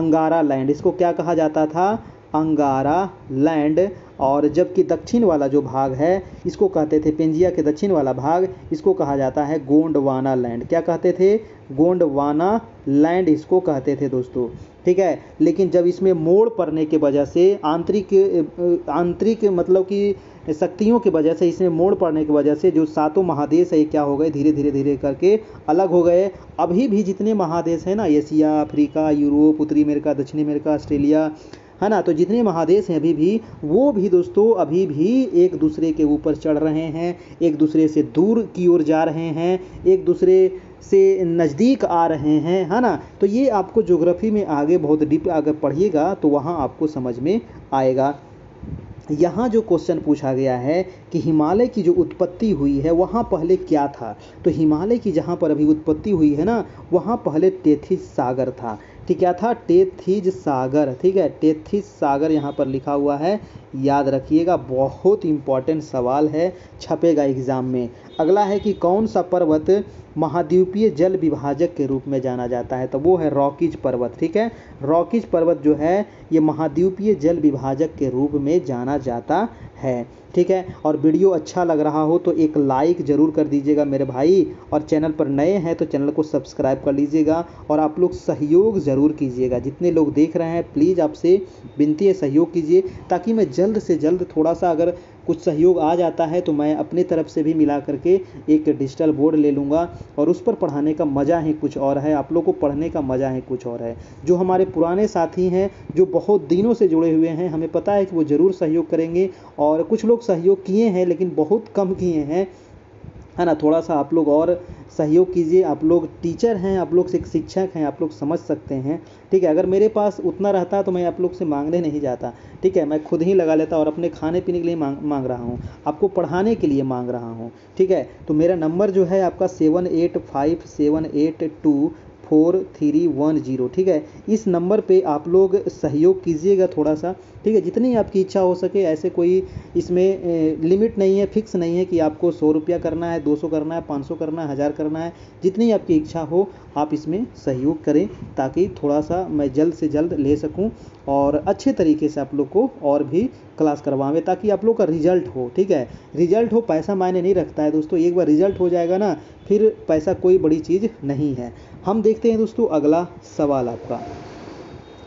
अंगारा लैंड। इसको क्या कहा जाता था? अंगारा लैंड। और जबकि दक्षिण वाला जो भाग है इसको कहते थे, पेंजिया के दक्षिण वाला भाग, इसको कहा जाता है गोंडवाना लैंड। क्या कहते थे? गोंडवाना लैंड इसको कहते थे दोस्तों। ठीक है, लेकिन जब इसमें मोड़ पड़ने के वजह से, आंतरिक आंतरिक मतलब कि शक्तियों की वजह से, इसमें मोड़ पड़ने की वजह से जो सातों महादेश है क्या हो गए, धीरे धीरे धीरे करके अलग हो गए। अभी भी जितने महादेश हैं ना, एशिया, अफ्रीका, यूरोप, उत्तरी अमेरिका, दक्षिण अमेरिका, ऑस्ट्रेलिया, है ना, तो जितने महादेश हैं अभी भी, वो भी दोस्तों अभी भी एक दूसरे के ऊपर चढ़ रहे हैं, एक दूसरे से दूर की ओर जा रहे हैं, एक दूसरे से नज़दीक आ रहे हैं, है ना। तो ये आपको ज्योग्राफी में आगे बहुत डीप आगे पढ़िएगा तो वहाँ आपको समझ में आएगा। यहाँ जो क्वेश्चन पूछा गया है कि हिमालय की जो उत्पत्ति हुई है वहाँ पहले क्या था, तो हिमालय की जहाँ पर अभी उत्पत्ति हुई है ना, वहाँ पहले टेथिस सागर था। ठीक, क्या था? टेथिज सागर। ठीक है, टेथिस सागर यहाँ पर लिखा हुआ है, याद रखिएगा, बहुत इंपॉर्टेंट सवाल है, छपेगा एग्जाम में। अगला है कि कौन सा पर्वत महाद्वीपीय जल विभाजक के रूप में जाना जाता है, तो वो है रॉकीज पर्वत। ठीक है, रॉकीज पर्वत जो है ये महाद्वीपीय जल विभाजक के रूप में जाना जाता है। ठीक है, और वीडियो अच्छा लग रहा हो तो एक लाइक ज़रूर कर दीजिएगा मेरे भाई, और चैनल पर नए हैं तो चैनल को सब्सक्राइब कर लीजिएगा, और आप लोग सहयोग ज़रूर कीजिएगा। जितने लोग देख रहे हैं प्लीज़ आपसे विनती है सहयोग कीजिए, ताकि मैं जल्द से जल्द, थोड़ा सा अगर कुछ सहयोग आ जाता है तो मैं अपने तरफ से भी मिला करके एक डिजिटल बोर्ड ले लूँगा, और उस पर पढ़ाने का मज़ा ही कुछ और है, आप लोग को पढ़ने का मज़ा ही कुछ और है। जो हमारे पुराने साथी हैं, जो बहुत दिनों से जुड़े हुए हैं, हमें पता है कि वो ज़रूर सहयोग करेंगे, और कुछ लोग सहयोग किए हैं लेकिन बहुत कम किए हैं, है ना। थोड़ा सा आप लोग और सहयोग कीजिए, आप लोग टीचर हैं, आप लोग शिक्षक हैं, आप लोग समझ सकते हैं। ठीक है, अगर मेरे पास उतना रहता तो मैं आप लोग से मांगने नहीं जाता। ठीक है, मैं खुद ही लगा लेता, और अपने खाने पीने के लिए मांग मांग रहा हूँ, आपको पढ़ाने के लिए मांग रहा हूँ। ठीक है, तो मेरा नंबर जो है आपका seven eight five seven eight two four three one zero. ठीक है, इस नंबर पे आप लोग सहयोग कीजिएगा थोड़ा सा। ठीक है, जितनी आपकी इच्छा हो सके, ऐसे कोई इसमें लिमिट नहीं है, फिक्स नहीं है कि आपको सौ रुपया करना है, दो सौ करना है, पाँच सौ करना है, हज़ार करना है, जितनी आपकी इच्छा हो आप इसमें सहयोग करें, ताकि थोड़ा सा मैं जल्द से जल्द ले सकूँ और अच्छे तरीके से आप लोग को और भी क्लास करवाएं, ताकि आप लोग का रिजल्ट हो। ठीक है, रिजल्ट हो, पैसा मायने नहीं रखता है दोस्तों, एक बार रिजल्ट हो जाएगा ना, फिर पैसा कोई बड़ी चीज़ नहीं है। हम देखते हैं दोस्तों अगला सवाल आपका।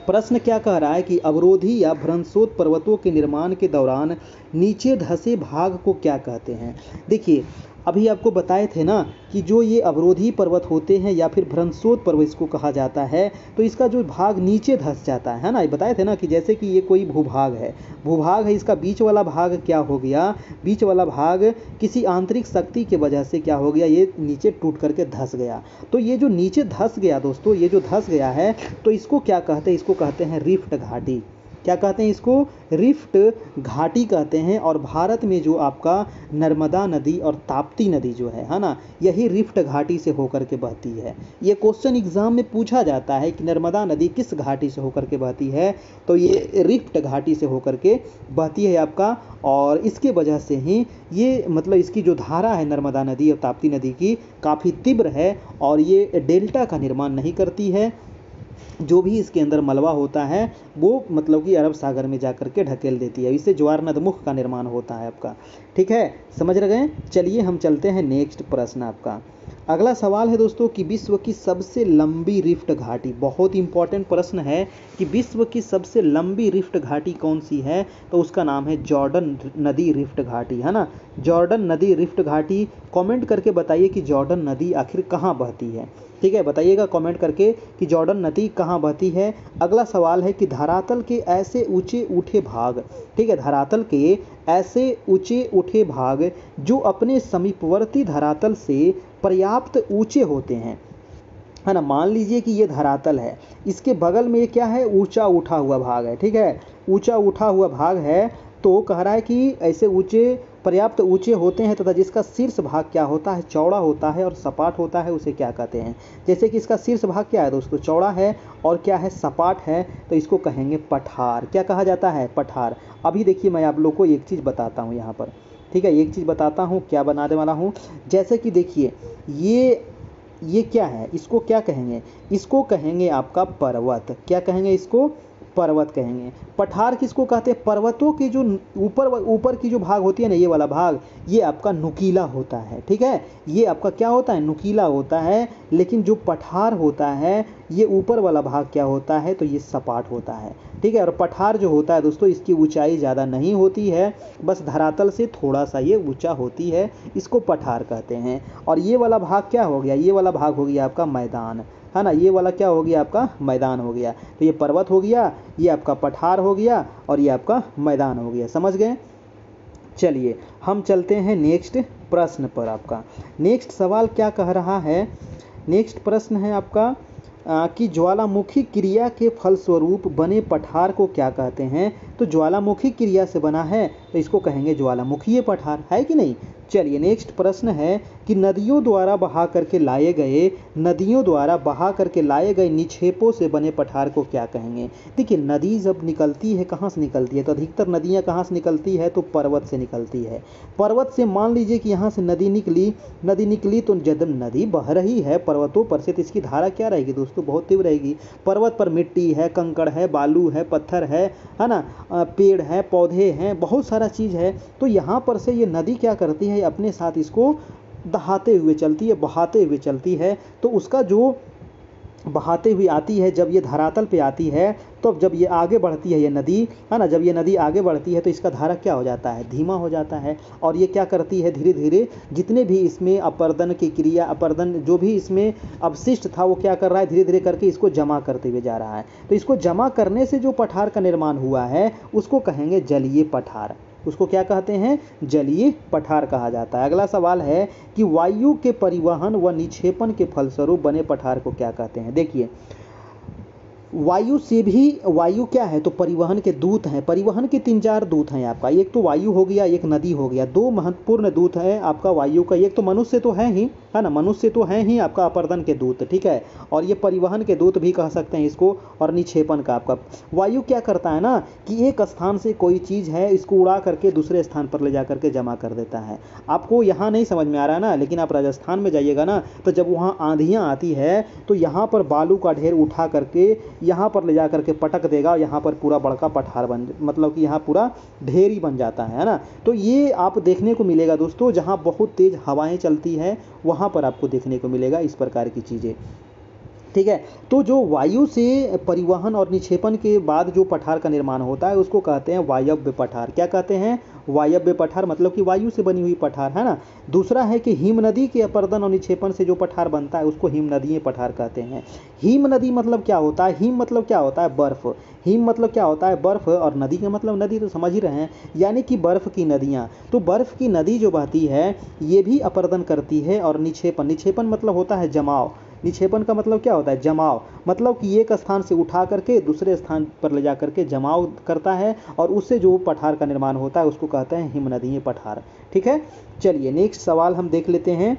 प्रश्न क्या कह रहा है कि अवरोधी या भ्रंशोत पर्वतों के निर्माण के दौरान नीचे धंसे भाग को क्या कहते हैं? देखिए अभी आपको बताए थे ना कि जो ये अवरोधी पर्वत होते हैं या फिर भ्रंशोत पर्वत इसको कहा जाता है, तो इसका जो भाग नीचे धंस जाता है ना, ये बताए थे ना कि जैसे कि ये कोई भूभाग है, भूभाग है, इसका बीच वाला भाग क्या हो गया, बीच वाला भाग किसी आंतरिक शक्ति के वजह से क्या हो गया, ये नीचे टूट करके धंस गया। तो ये जो नीचे धंस गया दोस्तों, ये जो धंस गया है, तो इसको क्या कहते हैं? इसको कहते हैं रिफ्ट घाटी। क्या कहते हैं इसको? रिफ्ट घाटी कहते हैं। और भारत में जो आपका नर्मदा नदी और ताप्ती नदी जो है, है ना, यही रिफ्ट घाटी से होकर के बहती है। ये क्वेश्चन एग्जाम में पूछा जाता है कि नर्मदा नदी किस घाटी से होकर के बहती है, तो ये रिफ्ट घाटी से होकर के बहती है आपका, और इसके वजह से ही ये, मतलब इसकी जो धारा है नर्मदा नदी और ताप्ती नदी की, काफ़ी तीव्र है, और ये डेल्टा का निर्माण नहीं करती है। जो भी इसके अंदर मलबा होता है वो मतलब कि अरब सागर में जा कर के ढकेल देती है, इससे ज्वारनदमुख का निर्माण होता है आपका। ठीक है, समझ रहे हैं। चलिए हम चलते हैं नेक्स्ट प्रश्न आपका। अगला सवाल है दोस्तों कि विश्व की सबसे लंबी रिफ्ट घाटी, बहुत इंपॉर्टेंट प्रश्न है कि विश्व की सबसे लंबी रिफ्ट घाटी कौन सी है, तो उसका नाम है जॉर्डन नदी रिफ्ट घाटी, है ना, जॉर्डन नदी रिफ्ट घाटी। कमेंट करके बताइए कि जॉर्डन नदी आखिर कहाँ बहती है। ठीक है, बताइएगा कमेंट करके कि जॉर्डन नदी कहाँ बहती है। अगला सवाल है कि धरातल के ऐसे ऊंचे उठे भाग, ठीक है, धरातल के ऐसे ऊंचे उठे भाग जो अपने समीपवर्ती धरातल से पर्याप्त ऊंचे होते हैं, है ना। मान लीजिए कि ये धरातल है, इसके बगल में ये क्या है, ऊंचा उठा हुआ भाग है, ठीक है, ऊंचा उठा हुआ भाग है। तो कह रहा है कि ऐसे ऊंचे पर्याप्त ऊंचे होते हैं तथा जिसका शीर्ष भाग क्या होता है, चौड़ा होता है और सपाट होता है, उसे क्या कहते हैं। जैसे कि इसका शीर्ष भाग क्या है दोस्तों, चौड़ा है और क्या है, सपाट है, तो इसको कहेंगे पठार। क्या कहा जाता है, पठार। अभी देखिए मैं आप लोग को एक चीज़ बताता हूँ यहाँ पर, ठीक है, एक चीज़ बताता हूँ, क्या बनाने वाला हूँ। जैसे कि देखिए ये ये क्या है, इसको क्या कहेंगे, इसको कहेंगे आपका पर्वत। क्या कहेंगे इसको, पर्वत कहेंगे। पठार किसको कहते हैं, पर्वतों की जो ऊपर ऊपर की जो भाग होती है ना, ये वाला भाग, ये आपका नुकीला होता है, ठीक है, ये आपका क्या होता है, नुकीला होता है। लेकिन जो पठार होता है, ये ऊपर वाला भाग क्या होता है, तो ये सपाट होता है, ठीक है। और पठार जो होता है दोस्तों, इसकी ऊंचाई ज़्यादा नहीं होती है, बस धरातल से थोड़ा सा ये ऊंचा होती है, इसको पठार कहते हैं। और ये वाला भाग क्या हो गया, ये वाला भाग हो गया आपका मैदान, है ना, ये वाला क्या हो गया आपका, मैदान हो गया। तो ये पर्वत हो गया, ये आपका पठार हो गया और ये आपका मैदान हो गया। समझ गए। चलिए हम चलते हैं नेक्स्ट प्रश्न पर। आपका नेक्स्ट सवाल क्या कह रहा है, नेक्स्ट प्रश्न है आपका आ, कि ज्वालामुखी क्रिया के फलस्वरूप बने पठार को क्या कहते हैं। तो ज्वालामुखी क्रिया से बना है तो इसको कहेंगे ज्वालामुखीय पठार, है कि नहीं। चलिए नेक्स्ट प्रश्न है कि नदियों द्वारा बहा करके लाए गए नदियों द्वारा बहा करके लाए गए निक्षेपों से बने पठार को क्या कहेंगे। देखिए नदी जब निकलती है, कहाँ से निकलती है, तो अधिकतर नदियाँ कहाँ से निकलती है, तो पर्वत से निकलती है। पर्वत से मान लीजिए कि यहाँ से नदी निकली, नदी निकली तो जब नदी बह रही है पर्वतों पर से, तो इसकी धारा क्या रहेगी दोस्तों, बहुत तीव्र रहेगी। पर्वत पर मिट्टी है, कंकड़ है, बालू है, पत्थर है, है ना, पेड़ है, पौधे हैं, बहुत सारा चीज़ है। तो यहाँ पर से ये नदी क्या करती है, अपने साथ इसको दहाते हुए चलती है, बहाते हुए चलती है। तो उसका जो बहाते हुए आती है, जब ये धरातल पे आती है, तो जब ये आगे बढ़ती है ये नदी, है ना, जब ये नदी आगे बढ़ती है तो इसका धारा क्या हो जाता है, धीमा हो जाता है। और ये क्या करती है, धीरे धीरे जितने भी इसमें अपर्दन की क्रिया, अपर्दन जो भी इसमें अवशिष्ट था वो क्या कर रहा है, धीरे धीरे करके इसको जमा करते हुए जा रहा है। तो इसको जमा करने से जो पठार का निर्माण हुआ है उसको कहेंगे जलीय पठार, उसको क्या कहते हैं, जलीय पठार कहा जाता है। अगला सवाल है कि वायु के परिवहन व निक्षेपण के फलस्वरूप बने पठार को क्या कहते हैं। देखिए वायु से भी, वायु क्या है, तो परिवहन के दूत हैं, परिवहन के तीन चार दूत हैं आपका। एक तो वायु हो गया, एक नदी हो गया, दो महत्वपूर्ण दूत है आपका वायु का। एक तो मनुष्य तो है ही, है ना, मनुष्य तो है ही आपका अपर्दन के दूत, ठीक है, और ये परिवहन के दूत भी कह सकते हैं इसको। और निक्षेपण का आपका वायु क्या करता है ना, कि एक स्थान से कोई चीज़ है, इसको उड़ा करके दूसरे स्थान पर ले जा करके जमा कर देता है। आपको यहाँ नहीं समझ में आ रहा है ना, लेकिन आप राजस्थान में जाइएगा ना, तो जब वहाँ आंधियाँ आती है तो यहाँ पर बालू का ढेर उठा करके यहाँ पर ले जा करके पटक देगा, यहाँ पर पूरा बड़का पठार बन, मतलब कि यहाँ पूरा ढेर ही बन जाता है, है ना। तो ये आप देखने को मिलेगा दोस्तों, जहाँ बहुत तेज़ हवाएं चलती हैं वहाँ पर आपको देखने को मिलेगा इस प्रकार की चीज़ें, ठीक है। तो जो वायु से परिवहन और निक्षेपण के बाद जो पठार का निर्माण होता है उसको कहते हैं वायव्य पठार। क्या कहते हैं, वायव्य पठार, मतलब कि वायु से बनी हुई पठार, है ना। दूसरा है कि हिम नदी के अपर्दन और निक्षेपण से जो पठार बनता है उसको हिम नदीय पठार कहते हैं। हिम नदी मतलब क्या होता है, हिम मतलब क्या होता है, बर्फ, हिम मतलब क्या होता है, बर्फ, और नदी का मतलब नदी तो समझ ही रहे हैं, यानी कि बर्फ की नदियाँ। तो बर्फ की नदी जो बहती है ये भी अपर्दन करती है और निक्षेपण, निक्षेपण मतलब होता है जमाव, निक्षेपण का मतलब क्या होता है, जमाव, मतलब कि एक स्थान से उठा करके दूसरे स्थान पर ले जा करके जमाव करता है और उससे जो पठार का निर्माण होता है उसको कहते हैं हिमनदीय पठार, ठीक है। चलिए नेक्स्ट सवाल हम देख लेते हैं।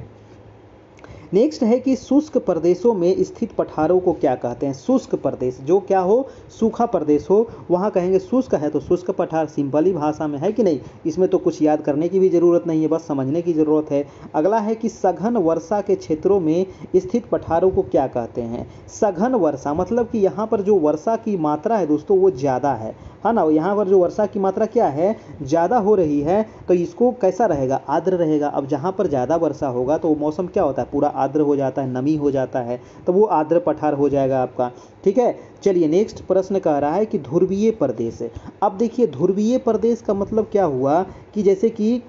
नेक्स्ट है कि शुष्क प्रदेशों में स्थित पठारों को क्या कहते हैं। शुष्क प्रदेश, जो क्या हो, सूखा प्रदेश हो, वहाँ कहेंगे शुष्क है तो शुष्क पठार, सिंपली भाषा में, है कि नहीं। इसमें तो कुछ याद करने की भी ज़रूरत नहीं है, बस समझने की ज़रूरत है। अगला है कि सघन वर्षा के क्षेत्रों में स्थित पठारों को क्या कहते हैं। सघन वर्षा मतलब कि यहाँ पर जो वर्षा की मात्रा है दोस्तों वो ज़्यादा है, है ना, यहाँ पर जो वर्षा की मात्रा क्या है, ज़्यादा हो रही है, तो इसको कैसा रहेगा, आर्द्र रहेगा। अब जहाँ पर ज़्यादा वर्षा होगा तो मौसम क्या होता है, पूरा आर्द्र हो जाता है, नमी हो जाता है, तो वो आर्द्र पठार हो जाएगा आपका, ठीक है। चलिए नेक्स्ट प्रश्न कह रहा है कि ध्रुवीय प्रदेश। अब देखिए ध्रुवीय प्रदेश का मतलब क्या हुआ, कि जैसे कि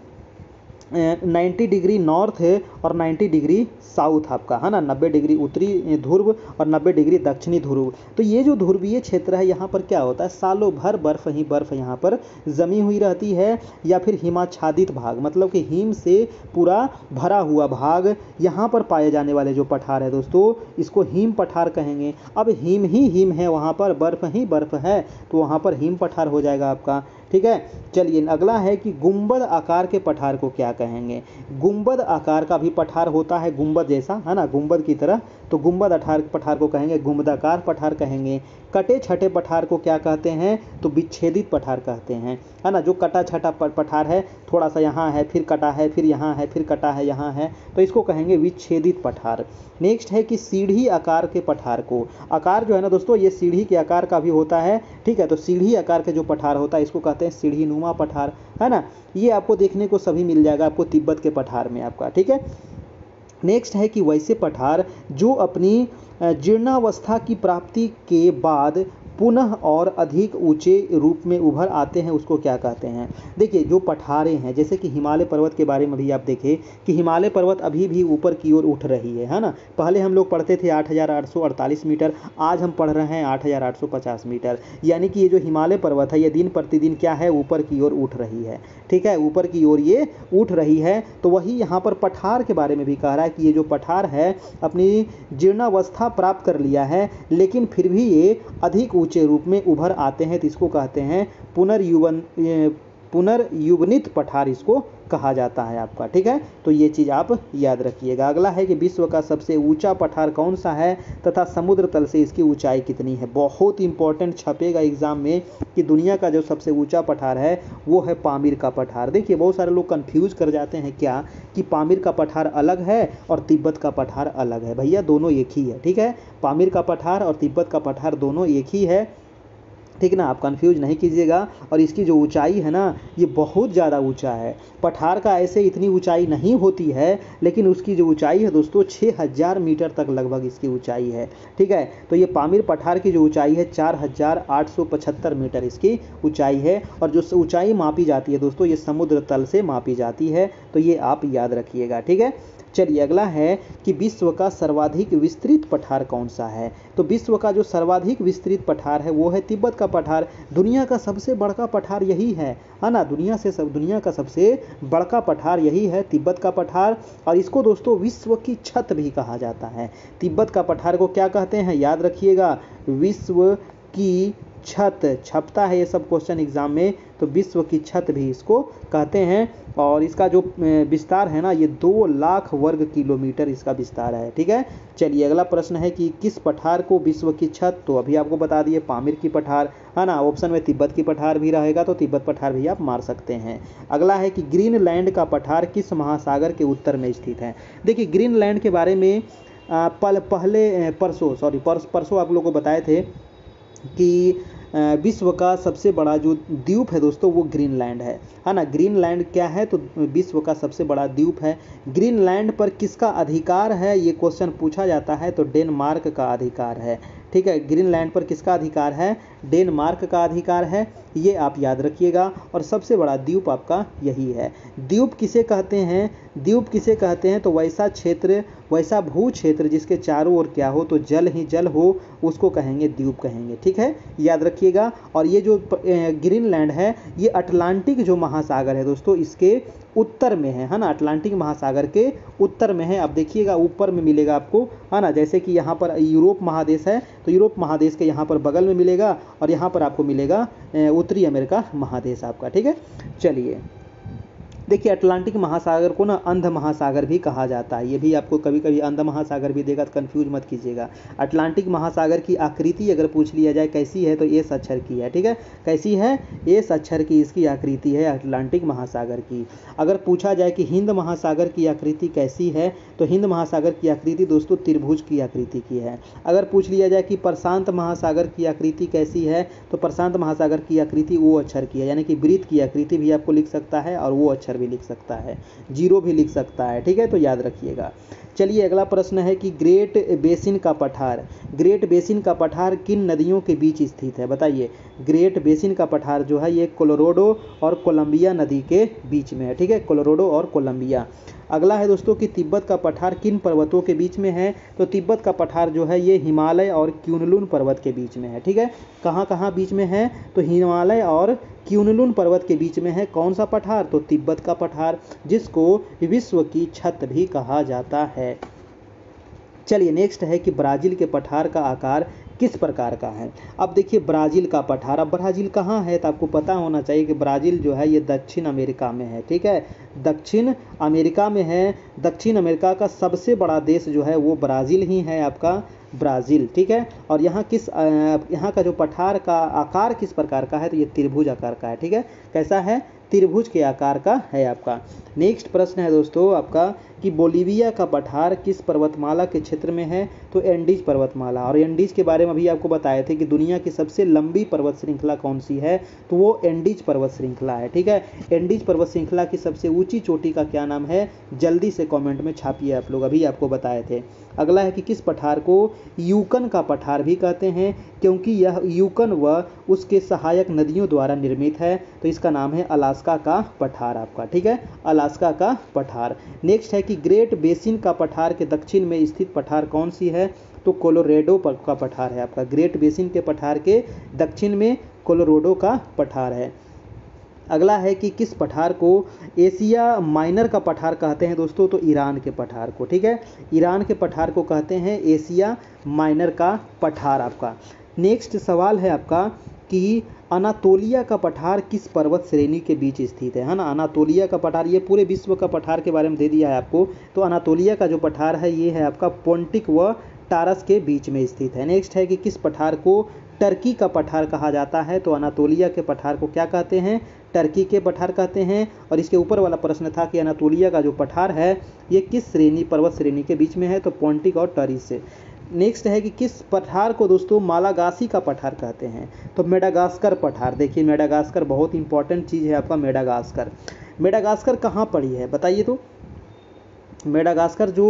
नाइन्टी डिग्री नॉर्थ है और नाइन्टी डिग्री साउथ आपका है ना, नब्बे डिग्री उत्तरी ध्रुव और नब्बे डिग्री दक्षिणी ध्रुव। तो ये जो ध्रुवीय क्षेत्र है यहाँ पर क्या होता है, सालों भर बर्फ़ ही बर्फ़ यहाँ पर जमी हुई रहती है या फिर हिमाच्छादित भाग, मतलब कि हिम से पूरा भरा हुआ भाग। यहाँ पर पाए जाने वाले जो पठार है दोस्तों, इसको हिम पठार कहेंगे। अब हिम ही हिम है, वहाँ पर बर्फ़ ही बर्फ़ है, तो वहाँ पर हिम पठार हो जाएगा आपका, ठीक है। चलिए अगला है कि गुंबद आकार के पठार को क्या कहेंगे। गुंबद आकार का भी पठार होता है, गुंबद जैसा है ना, गुंबद की तरह, तो गुंबद आकार पठार को कहेंगे गुंबदाकार पठार कहेंगे। कटे छठे पठार को क्या कहते हैं, तो विच्छेदित पठार कहते हैं, है ना। जो कटा छठा पठार है, थोड़ा सा यहाँ है फिर कटा है फिर यहाँ है फिर कटा है यहाँ है, तो इसको कहेंगे विच्छेदित पठार। नेक्स्ट है कि सीढ़ी आकार के पठार को, आकार जो है ना दोस्तों ये सीढ़ी के आकार का भी होता है, ठीक है। तो सीढ़ी आकार के जो पठार होता है इसको कहते हैं सीढ़ी नुमा पठार, है ना। ये आपको देखने को सभी मिल जाएगा आपको तिब्बत के पठार में आपका, ठीक है। नेक्स्ट है कि वैसे पठार जो अपनी जीर्णावस्था की प्राप्ति के बाद पुनः और अधिक ऊंचे रूप में उभर आते हैं उसको क्या कहते हैं। देखिए जो पठारे हैं, जैसे कि हिमालय पर्वत के बारे में भी आप देखें कि हिमालय पर्वत अभी भी ऊपर की ओर उठ रही है, है ना। पहले हम लोग पढ़ते थे आठ हज़ार आठ सौ अड़तालीस मीटर, आज हम पढ़ रहे हैं आठ हज़ार आठ सौ पचास मीटर, यानी कि ये जो हिमालय पर्वत है ये दिन प्रतिदिन क्या है, ऊपर की ओर उठ रही है, ठीक है, ऊपर की ओर ये उठ रही है। तो वही यहाँ पर पठार के बारे में भी कह रहा है कि ये जो पठार है अपनी जीर्णावस्था प्राप्त कर लिया है, लेकिन फिर भी ये अधिक ऊंचे रूप में उभर आते हैं, तो इसको कहते हैं पुनर्युवन पुनर्युवनित पठार इसको कहा जाता है आपका, ठीक है। तो ये चीज़ आप याद रखिएगा। अगला है कि विश्व का सबसे ऊंचा पठार कौन सा है तथा समुद्र तल से इसकी ऊंचाई कितनी है। बहुत इंपॉर्टेंट छपेगा एग्जाम में कि दुनिया का जो सबसे ऊंचा पठार है वो है पामीर का पठार। देखिए बहुत सारे लोग कंफ्यूज कर जाते हैं क्या कि पामीर का पठार अलग है और तिब्बत का पठार अलग है। भैया दोनों एक ही है, ठीक है। पामीर का पठार और तिब्बत का पठार दोनों एक ही है, ठीक ना, आप कंफ्यूज नहीं कीजिएगा। और इसकी जो ऊंचाई है ना ये बहुत ज़्यादा ऊंचा है। पठार का ऐसे इतनी ऊंचाई नहीं होती है, लेकिन उसकी जो ऊंचाई है दोस्तों छह हज़ार मीटर तक लगभग इसकी ऊंचाई है, ठीक है। तो ये पामीर पठार की जो ऊंचाई है चार हज़ार आठ सौ पचहत्तर मीटर इसकी ऊंचाई है, और जो ऊंचाई मापी जाती है दोस्तों ये समुद्र तल से मापी जाती है, तो ये आप याद रखिएगा, ठीक है। चलिए अगला है कि विश्व का सर्वाधिक विस्तृत पठार कौन सा है। तो विश्व का जो सर्वाधिक विस्तृत पठार है वो है तिब्बत का पठार। दुनिया का सबसे बड़ा पठार यही है, है ना। दुनिया से सब दुनिया का सबसे बड़ा पठार यही है तिब्बत का पठार, और इसको दोस्तों विश्व की छत भी कहा जाता है। तिब्बत का पठार को क्या कहते हैं, याद रखिएगा, विश्व की छत। छपता है ये सब क्वेश्चन एग्जाम में, तो विश्व की छत भी इसको कहते हैं। और इसका जो विस्तार है ना ये दो लाख वर्ग किलोमीटर इसका विस्तार है, ठीक है। चलिए अगला प्रश्न है कि किस पठार को विश्व की छत, तो अभी आपको बता दिए पामीर की पठार, है ना। ऑप्शन में तिब्बत की पठार भी रहेगा, तो तिब्बत पठार भी आप मार सकते हैं। अगला है कि ग्रीनलैंड का पठार किस महासागर के उत्तर में स्थित है। देखिए ग्रीनलैंड के बारे में पल पहले परसों सॉरी परसों आप लोगों को बताए थे कि विश्व का सबसे बड़ा जो द्वीप है दोस्तों वो ग्रीनलैंड है, है ना। ग्रीनलैंड क्या है, तो विश्व का सबसे बड़ा द्वीप है। ग्रीनलैंड पर किसका अधिकार है ये क्वेश्चन पूछा जाता है, तो डेनमार्क का अधिकार है, ठीक है। ग्रीनलैंड पर किसका अधिकार है, डेनमार्क का अधिकार है, ये आप याद रखिएगा। और सबसे बड़ा द्वीप आपका यही है। द्वीप किसे कहते हैं, द्वीप किसे कहते हैं, तो वैसा क्षेत्र वैसा भू क्षेत्र जिसके चारों ओर क्या हो, तो जल ही जल हो, उसको कहेंगे द्वीप कहेंगे, ठीक है, याद रखिएगा। और ये जो ग्रीनलैंड है ये अटलांटिक जो महासागर है दोस्तों इसके उत्तर में है, है ना। अटलांटिक महासागर के उत्तर में है। आप देखिएगा ऊपर में मिलेगा आपको, है ना, जैसे कि यहाँ पर यूरोप महादेश है तो यूरोप महादेश के यहाँ पर बगल में मिलेगा, और यहाँ पर आपको मिलेगा उत्तरी अमेरिका महादेश आपका, ठीक है। चलिए देखिए अटलांटिक महासागर को ना अंध महासागर भी कहा जाता है, ये भी आपको कभी कभी अंध महासागर भी देगा, तो कन्फ्यूज मत कीजिएगा। अटलांटिक महासागर की आकृति अगर पूछ लिया जाए कैसी है, तो एस अक्षर की है, ठीक है, कैसी है, एस अक्षर की इसकी आकृति है अटलांटिक महासागर की। अगर पूछा जाए कि हिंद महासागर की आकृति कैसी है, तो हिंद महासागर की आकृति दोस्तों त्रिभुज की आकृति की है। अगर पूछ लिया जाए कि प्रशांत महासागर की आकृति कैसी है, तो प्रशांत महासागर की आकृति वो अक्षर की है, यानी कि वृत्त की आकृति भी आपको लिख सकता है और वो अक्षर किलोमीटर भी लिख सकता है, जीरो भी लिख सकता है, ठीक है, तो याद रखिएगा। चलिए अगला प्रश्न है कि ग्रेट बेसिन का पठार, ग्रेट बेसिन का पठार किन नदियों के बीच स्थित है, बताइए। ग्रेट बेसिन का पठार जो है ये कोलोराडो और कोलंबिया नदी के बीच में है, ठीक है, कोलोराडो और कोलंबिया। अगला है दोस्तों कि तिब्बत का पठार किन पर्वतों के बीच में है, तो तिब्बत का पठार जो है ये हिमालय और क्यूनलुन पर्वत के बीच में है, ठीक है। कहाँ कहाँ बीच में है, तो हिमालय और क्यूनलुन पर्वत के बीच में है। कौन सा पठार, तो तिब्बत का पठार, जिसको विश्व की छत भी कहा जाता है। चलिए नेक्स्ट है कि ब्राज़ील के पठार का आकार किस प्रकार का है। अब देखिए ब्राज़ील का पठार, अब ब्राज़ील कहाँ है तो आपको पता होना चाहिए कि ब्राज़ील जो है ये दक्षिण अमेरिका में है, ठीक है, दक्षिण अमेरिका में है। दक्षिण अमेरिका का सबसे बड़ा देश जो है वो ब्राज़ील ही है, आपका ब्राज़ील, ठीक है। और यहाँ किस यहाँ का जो पठार का आकार किस प्रकार का है, तो ये त्रिभुज आकार का है, ठीक है, कैसा है, त्रिभुज के आकार का है आपका। नेक्स्ट प्रश्न है दोस्तों आपका कि बोलीविया का पठार किस पर्वतमाला के क्षेत्र में है, तो एंडीज पर्वतमाला। और एंडीज के बारे में अभी आपको बताए थे कि दुनिया की सबसे लंबी पर्वत श्रृंखला कौन सी है, तो वो एंडीज पर्वत श्रृंखला है, ठीक है। एंडीज पर्वत श्रृंखला की सबसे ऊंची चोटी का क्या नाम है, जल्दी से कमेंट में छापिए आप लोग, अभी आपको बताए थे। अगला है कि किस पठार को यूकन का पठार भी कहते हैं, क्योंकि यह यूकन व उसके सहायक नदियों द्वारा निर्मित है, तो इसका नाम है अलास्का का पठार आपका, ठीक है, अलास्का का पठार। नेक्स्ट है कि ग्रेट बेसिन का पठार के दक्षिण में स्थित पठार कौन सी है, तो कोलोराडो का पठार है आपका। ग्रेट बेसिन के पठार के दक्षिण में कोलोराडो का पठार है। अगला है कि किस पठार को एशिया माइनर का पठार कहते हैं दोस्तों, तो ईरान के पठार को, ठीक है, ईरान के पठार को कहते हैं एशिया माइनर का पठार आपका। नेक्स्ट सवाल है आपका कि अनातोलिया का पठार किस पर्वत श्रेणी के बीच स्थित है, है ना। अनातोलिया का पठार, ये पूरे विश्व का पठार के बारे में दे दिया है आपको, तो अनातोलिया का जो पठार है ये है आपका पोंटिक व टारस के बीच में स्थित है। नेक्स्ट है कि किस पठार को टर्की का पठार कहा जाता है, तो अनातोलिया के पठार को क्या कहते हैं, टर्की के पठार कहते हैं। और इसके ऊपर वाला प्रश्न था कि अनातोलिया का जो पठार है ये किस श्रेणी पर्वत श्रेणी के बीच में है, तो पोंटिक और टरीस से। नेक्स्ट है कि किस पठार को दोस्तों मालागासी का पठार कहते हैं, तो मेडागास्कर पठार। देखिए मेडागास्कर बहुत इंपॉर्टेंट चीज़ है आपका, मेडागास्कर। मेडागास्कर कहाँ पड़ी है बताइए, तो मेडागास्कर जो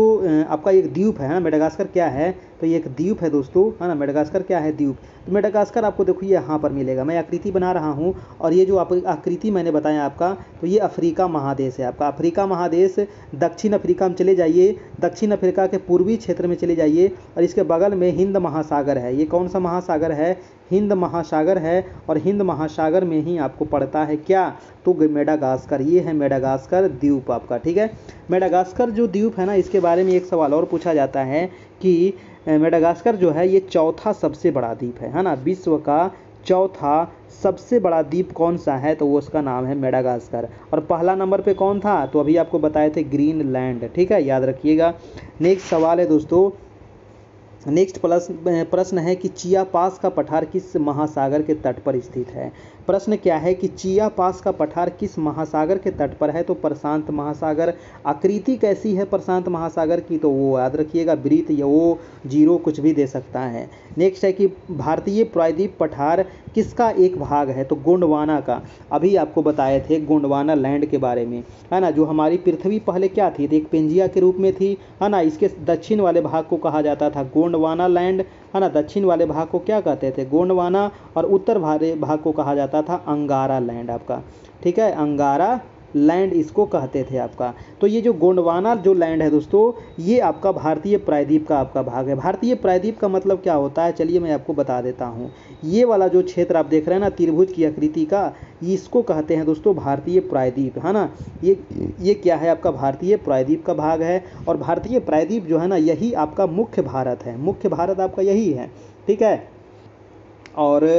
आपका एक द्वीप है ना, मेडागास्कर क्या है, तो ये एक द्वीप है दोस्तों, है ना। मेडागास्कर क्या है, द्वीप। तो मेडागास्कर आपको देखो यहाँ पर मिलेगा, मैं आकृति बना रहा हूँ, और ये जो आप आकृति मैंने बताया आपका, तो ये अफ्रीका महादेश है आपका। अफ्रीका महादेश, दक्षिण अफ्रीका में चले जाइए, दक्षिण अफ्रीका के पूर्वी क्षेत्र में चले जाइए, और इसके बगल में हिंद महासागर है। ये कौन सा महासागर है, हिंद महासागर है, और हिंद महासागर में ही आपको पड़ता है क्या, तो मेडागास्कर। ये है मेडागास्कर द्वीप आपका, ठीक है। मेडागास्कर जो द्वीप है ना, इसके बारे में एक सवाल और पूछा जाता है कि मेडागास्कर जो है ये चौथा सबसे बड़ा द्वीप है, है ना। विश्व का चौथा सबसे बड़ा द्वीप कौन सा है, तो वो उसका नाम है मेडागास्कर। और पहला नंबर पे कौन था, तो अभी आपको बताए थे ग्रीनलैंड, ठीक है, याद रखिएगा। नेक्स्ट सवाल है दोस्तों, नेक्स्ट प्लस प्रश्न है कि चिया पास का पठार किस महासागर के तट पर स्थित है। प्रश्न क्या है कि चिया पास का पठार किस महासागर के तट पर है, तो प्रशांत महासागर। आकृति कैसी है प्रशांत महासागर की, तो वो याद रखिएगा, वृत्त या वो जीरो कुछ भी दे सकता है। नेक्स्ट है कि भारतीय प्रायद्वीप पठार किसका एक भाग है, तो गोंडवाना का। अभी आपको बताए थे गोंडवाना लैंड के बारे में, है ना, जो हमारी पृथ्वी पहले क्या थी, एक पेंजिया के रूप में थी, है ना। इसके दक्षिण वाले भाग को कहा जाता था गोंडवाना लैंड, है ना। दक्षिण वाले भाग को क्या कहते थे, गोंडवाना, और उत्तर भाग को कहा जाता था अंगारा लैंड आपका, ठीक है, अंगारा लैंड इसको कहते थे आपका। तो ये जो गोंडवाना जो लैंड है दोस्तों, ये आपका भारतीय प्रायद्वीप का आपका भाग है। भारतीय प्रायद्वीप का मतलब क्या होता है, चलिए मैं आपको बता देता हूँ। ये वाला जो क्षेत्र आप देख रहे हैं ना, त्रिभुज की आकृति का, इसको कहते हैं दोस्तों भारतीय प्रायद्वीप, है ना। ये ये क्या है आपका, भारतीय प्रायद्वीप का भाग है। और भारतीय प्रायद्वीप जो है ना, यही आपका मुख्य भारत है, मुख्य भारत आपका यही है, ठीक है। और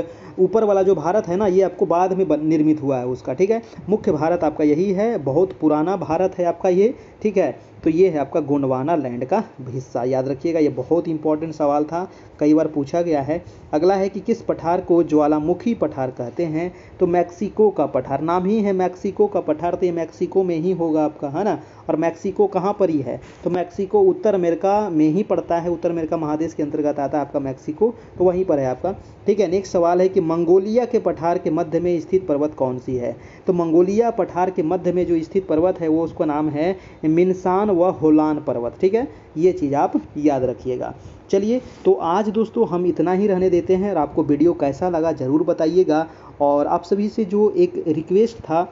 ऊपर वाला जो भारत है ना, ये आपको बाद में निर्मित हुआ है उसका, ठीक है। मुख्य भारत आपका यही है, बहुत पुराना भारत है आपका ये, ठीक है। तो ये है आपका गोंडवाना लैंड का हिस्सा, याद रखिएगा, ये बहुत इंपॉर्टेंट सवाल था, कई बार पूछा गया है। अगला है कि किस पठार को ज्वालामुखी पठार कहते हैं, तो मैक्सिको का पठार। नाम ही है मैक्सिको का पठार, तो ये मैक्सिको में ही होगा आपका, है ना। और मैक्सिको कहाँ पर ही है, तो मैक्सिको उत्तर अमेरिका में ही पड़ता है, उत्तर अमेरिका महादेश के अंतर्गत आता है आपका मैक्सिको, तो वहीं पर है आपका, ठीक है। नेक्स्ट सवाल है कि मंगोलिया के पठार के मध्य में स्थित पर्वत कौन सी है? तो मंगोलिया पठार के मध्य में जो स्थित पर्वत है वो उसका नाम है मिनसान व होलान पर्वत। ठीक है, ये चीज़ आप याद रखिएगा। चलिए तो आज दोस्तों हम इतना ही रहने देते हैं और आपको वीडियो कैसा लगा ज़रूर बताइएगा। और आप सभी से जो एक रिक्वेस्ट था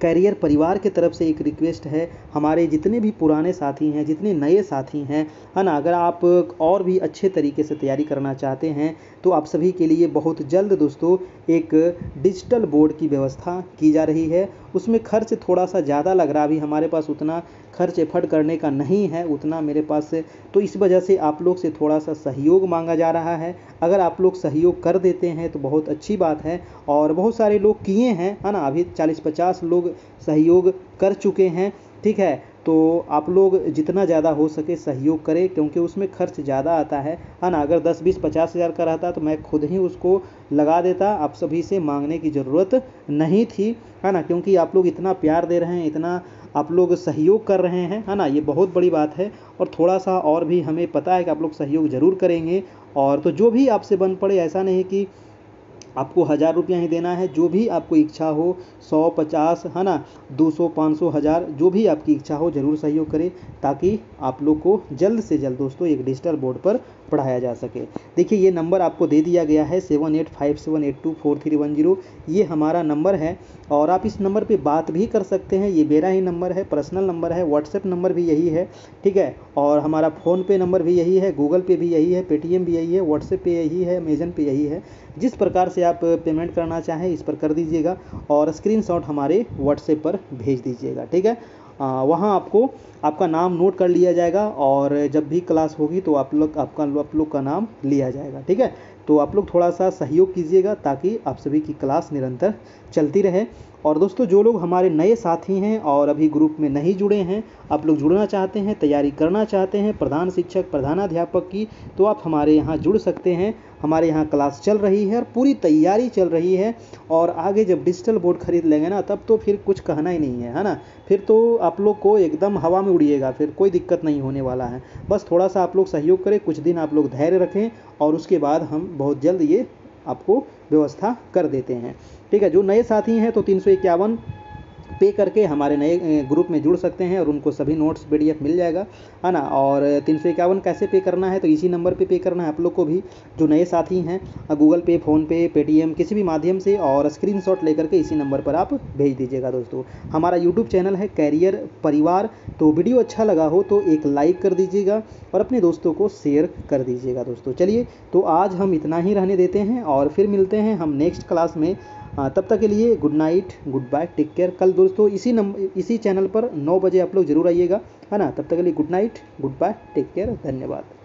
कैरियर परिवार के तरफ से, एक रिक्वेस्ट है हमारे जितने भी पुराने साथी हैं, जितने नए साथी हैं, है ना, अगर आप और भी अच्छे तरीके से तैयारी करना चाहते हैं तो आप सभी के लिए बहुत जल्द दोस्तों एक डिजिटल बोर्ड की व्यवस्था की जा रही है। उसमें खर्च थोड़ा सा ज़्यादा लग रहा है, अभी हमारे पास उतना खर्च एफर्ड करने का नहीं है, उतना मेरे पास, तो इस वजह से आप लोग से थोड़ा सा सहयोग मांगा जा रहा है। अगर आप लोग सहयोग कर देते हैं तो बहुत अच्छी बात है, और बहुत सारे लोग किए हैं, है ना, अभी चालीस पचास लोग सहयोग कर चुके हैं। ठीक है, तो आप लोग जितना ज़्यादा हो सके सहयोग करें, क्योंकि उसमें खर्च ज़्यादा आता है, है ना। अगर दस बीस पचास हज़ार का रहता तो मैं खुद ही उसको लगा देता, आप सभी से मांगने की ज़रूरत नहीं थी, है ना, क्योंकि आप लोग इतना प्यार दे रहे हैं, इतना आप लोग सहयोग कर रहे हैं, है ना, ये बहुत बड़ी बात है। और थोड़ा सा और भी हमें पता है कि आप लोग सहयोग ज़रूर करेंगे, और तो जो भी आपसे बन पड़े, ऐसा नहीं कि आपको हज़ार रुपया ही देना है, जो भी आपको इच्छा हो, सौ पचास, है ना, दो सौ पाँच सौ हज़ार, जो भी आपकी इच्छा हो ज़रूर सहयोग करें, ताकि आप लोग को जल्द से जल्द दोस्तों एक डिजिटल बोर्ड पर पढ़ाया जा सके। देखिए ये नंबर आपको दे दिया गया है seven eight five seven eight two four three one zero, ये हमारा नंबर है, और आप इस नंबर पे बात भी कर सकते हैं। ये मेरा ही नंबर है, पर्सनल नंबर है, व्हाट्सएप नंबर भी यही है, ठीक है, और हमारा फ़ोनपे नंबर भी यही है, गूगल पे भी यही है, पेटीएम भी यही है, व्हाट्सएप पे यही है, अमेजन पे यही है। जिस प्रकार से आप पेमेंट करना चाहें इस पर कर दीजिएगा, और स्क्रीनशॉट हमारे व्हाट्सएप पर भेज दीजिएगा। ठीक है, वहाँ आपको आपका नाम नोट कर लिया जाएगा, और जब भी क्लास होगी तो आप लोग आपका आप लोग का नाम लिया जाएगा। ठीक है, तो आप लोग थोड़ा सा सहयोग कीजिएगा ताकि आप सभी की क्लास निरंतर चलती रहे। और दोस्तों जो लोग हमारे नए साथी हैं और अभी ग्रुप में नहीं जुड़े हैं, आप लोग जुड़ना चाहते हैं, तैयारी करना चाहते हैं प्रधान शिक्षक प्रधानाध्यापक की, तो आप हमारे यहाँ जुड़ सकते हैं। हमारे यहाँ क्लास चल रही है और पूरी तैयारी चल रही है, और आगे जब डिजिटल बोर्ड खरीद लेंगे ना, तब तो फिर कुछ कहना ही नहीं है, है ना, फिर तो आप लोग को एकदम हवा में उड़िएगा, फिर कोई दिक्कत नहीं होने वाला है। बस थोड़ा सा आप लोग सहयोग करें, कुछ दिन आप लोग धैर्य रखें, और उसके बाद हम बहुत जल्द ये आपको व्यवस्था कर देते हैं। ठीक है, जो नए साथी हैं तो तीन सौ इक्यावन पे करके हमारे नए ग्रुप में जुड़ सकते हैं, और उनको सभी नोट्स पीडीएफ मिल जाएगा, है ना। और तीन सौ इक्यावन कैसे पे करना है, तो इसी नंबर पे पे करना है आप लोग को भी, जो नए साथी हैं, गूगल पे, फ़ोनपे, पेटीएम, किसी भी माध्यम से, और स्क्रीनशॉट लेकर के इसी नंबर पर आप भेज दीजिएगा। दोस्तों हमारा यूट्यूब चैनल है कैरियर परिवार, तो वीडियो अच्छा लगा हो तो एक लाइक कर दीजिएगा और अपने दोस्तों को शेयर कर दीजिएगा। दोस्तों चलिए तो आज हम इतना ही रहने देते हैं, और फिर मिलते हैं हम नेक्स्ट क्लास में। तब तक के लिए good night, good bye, take care. कल दोस्तों इसी नंबर इसी चैनल पर नौ बजे आप लोग जरूर आइएगा, है ना। तब तक के लिए good night, good bye, take care, धन्यवाद।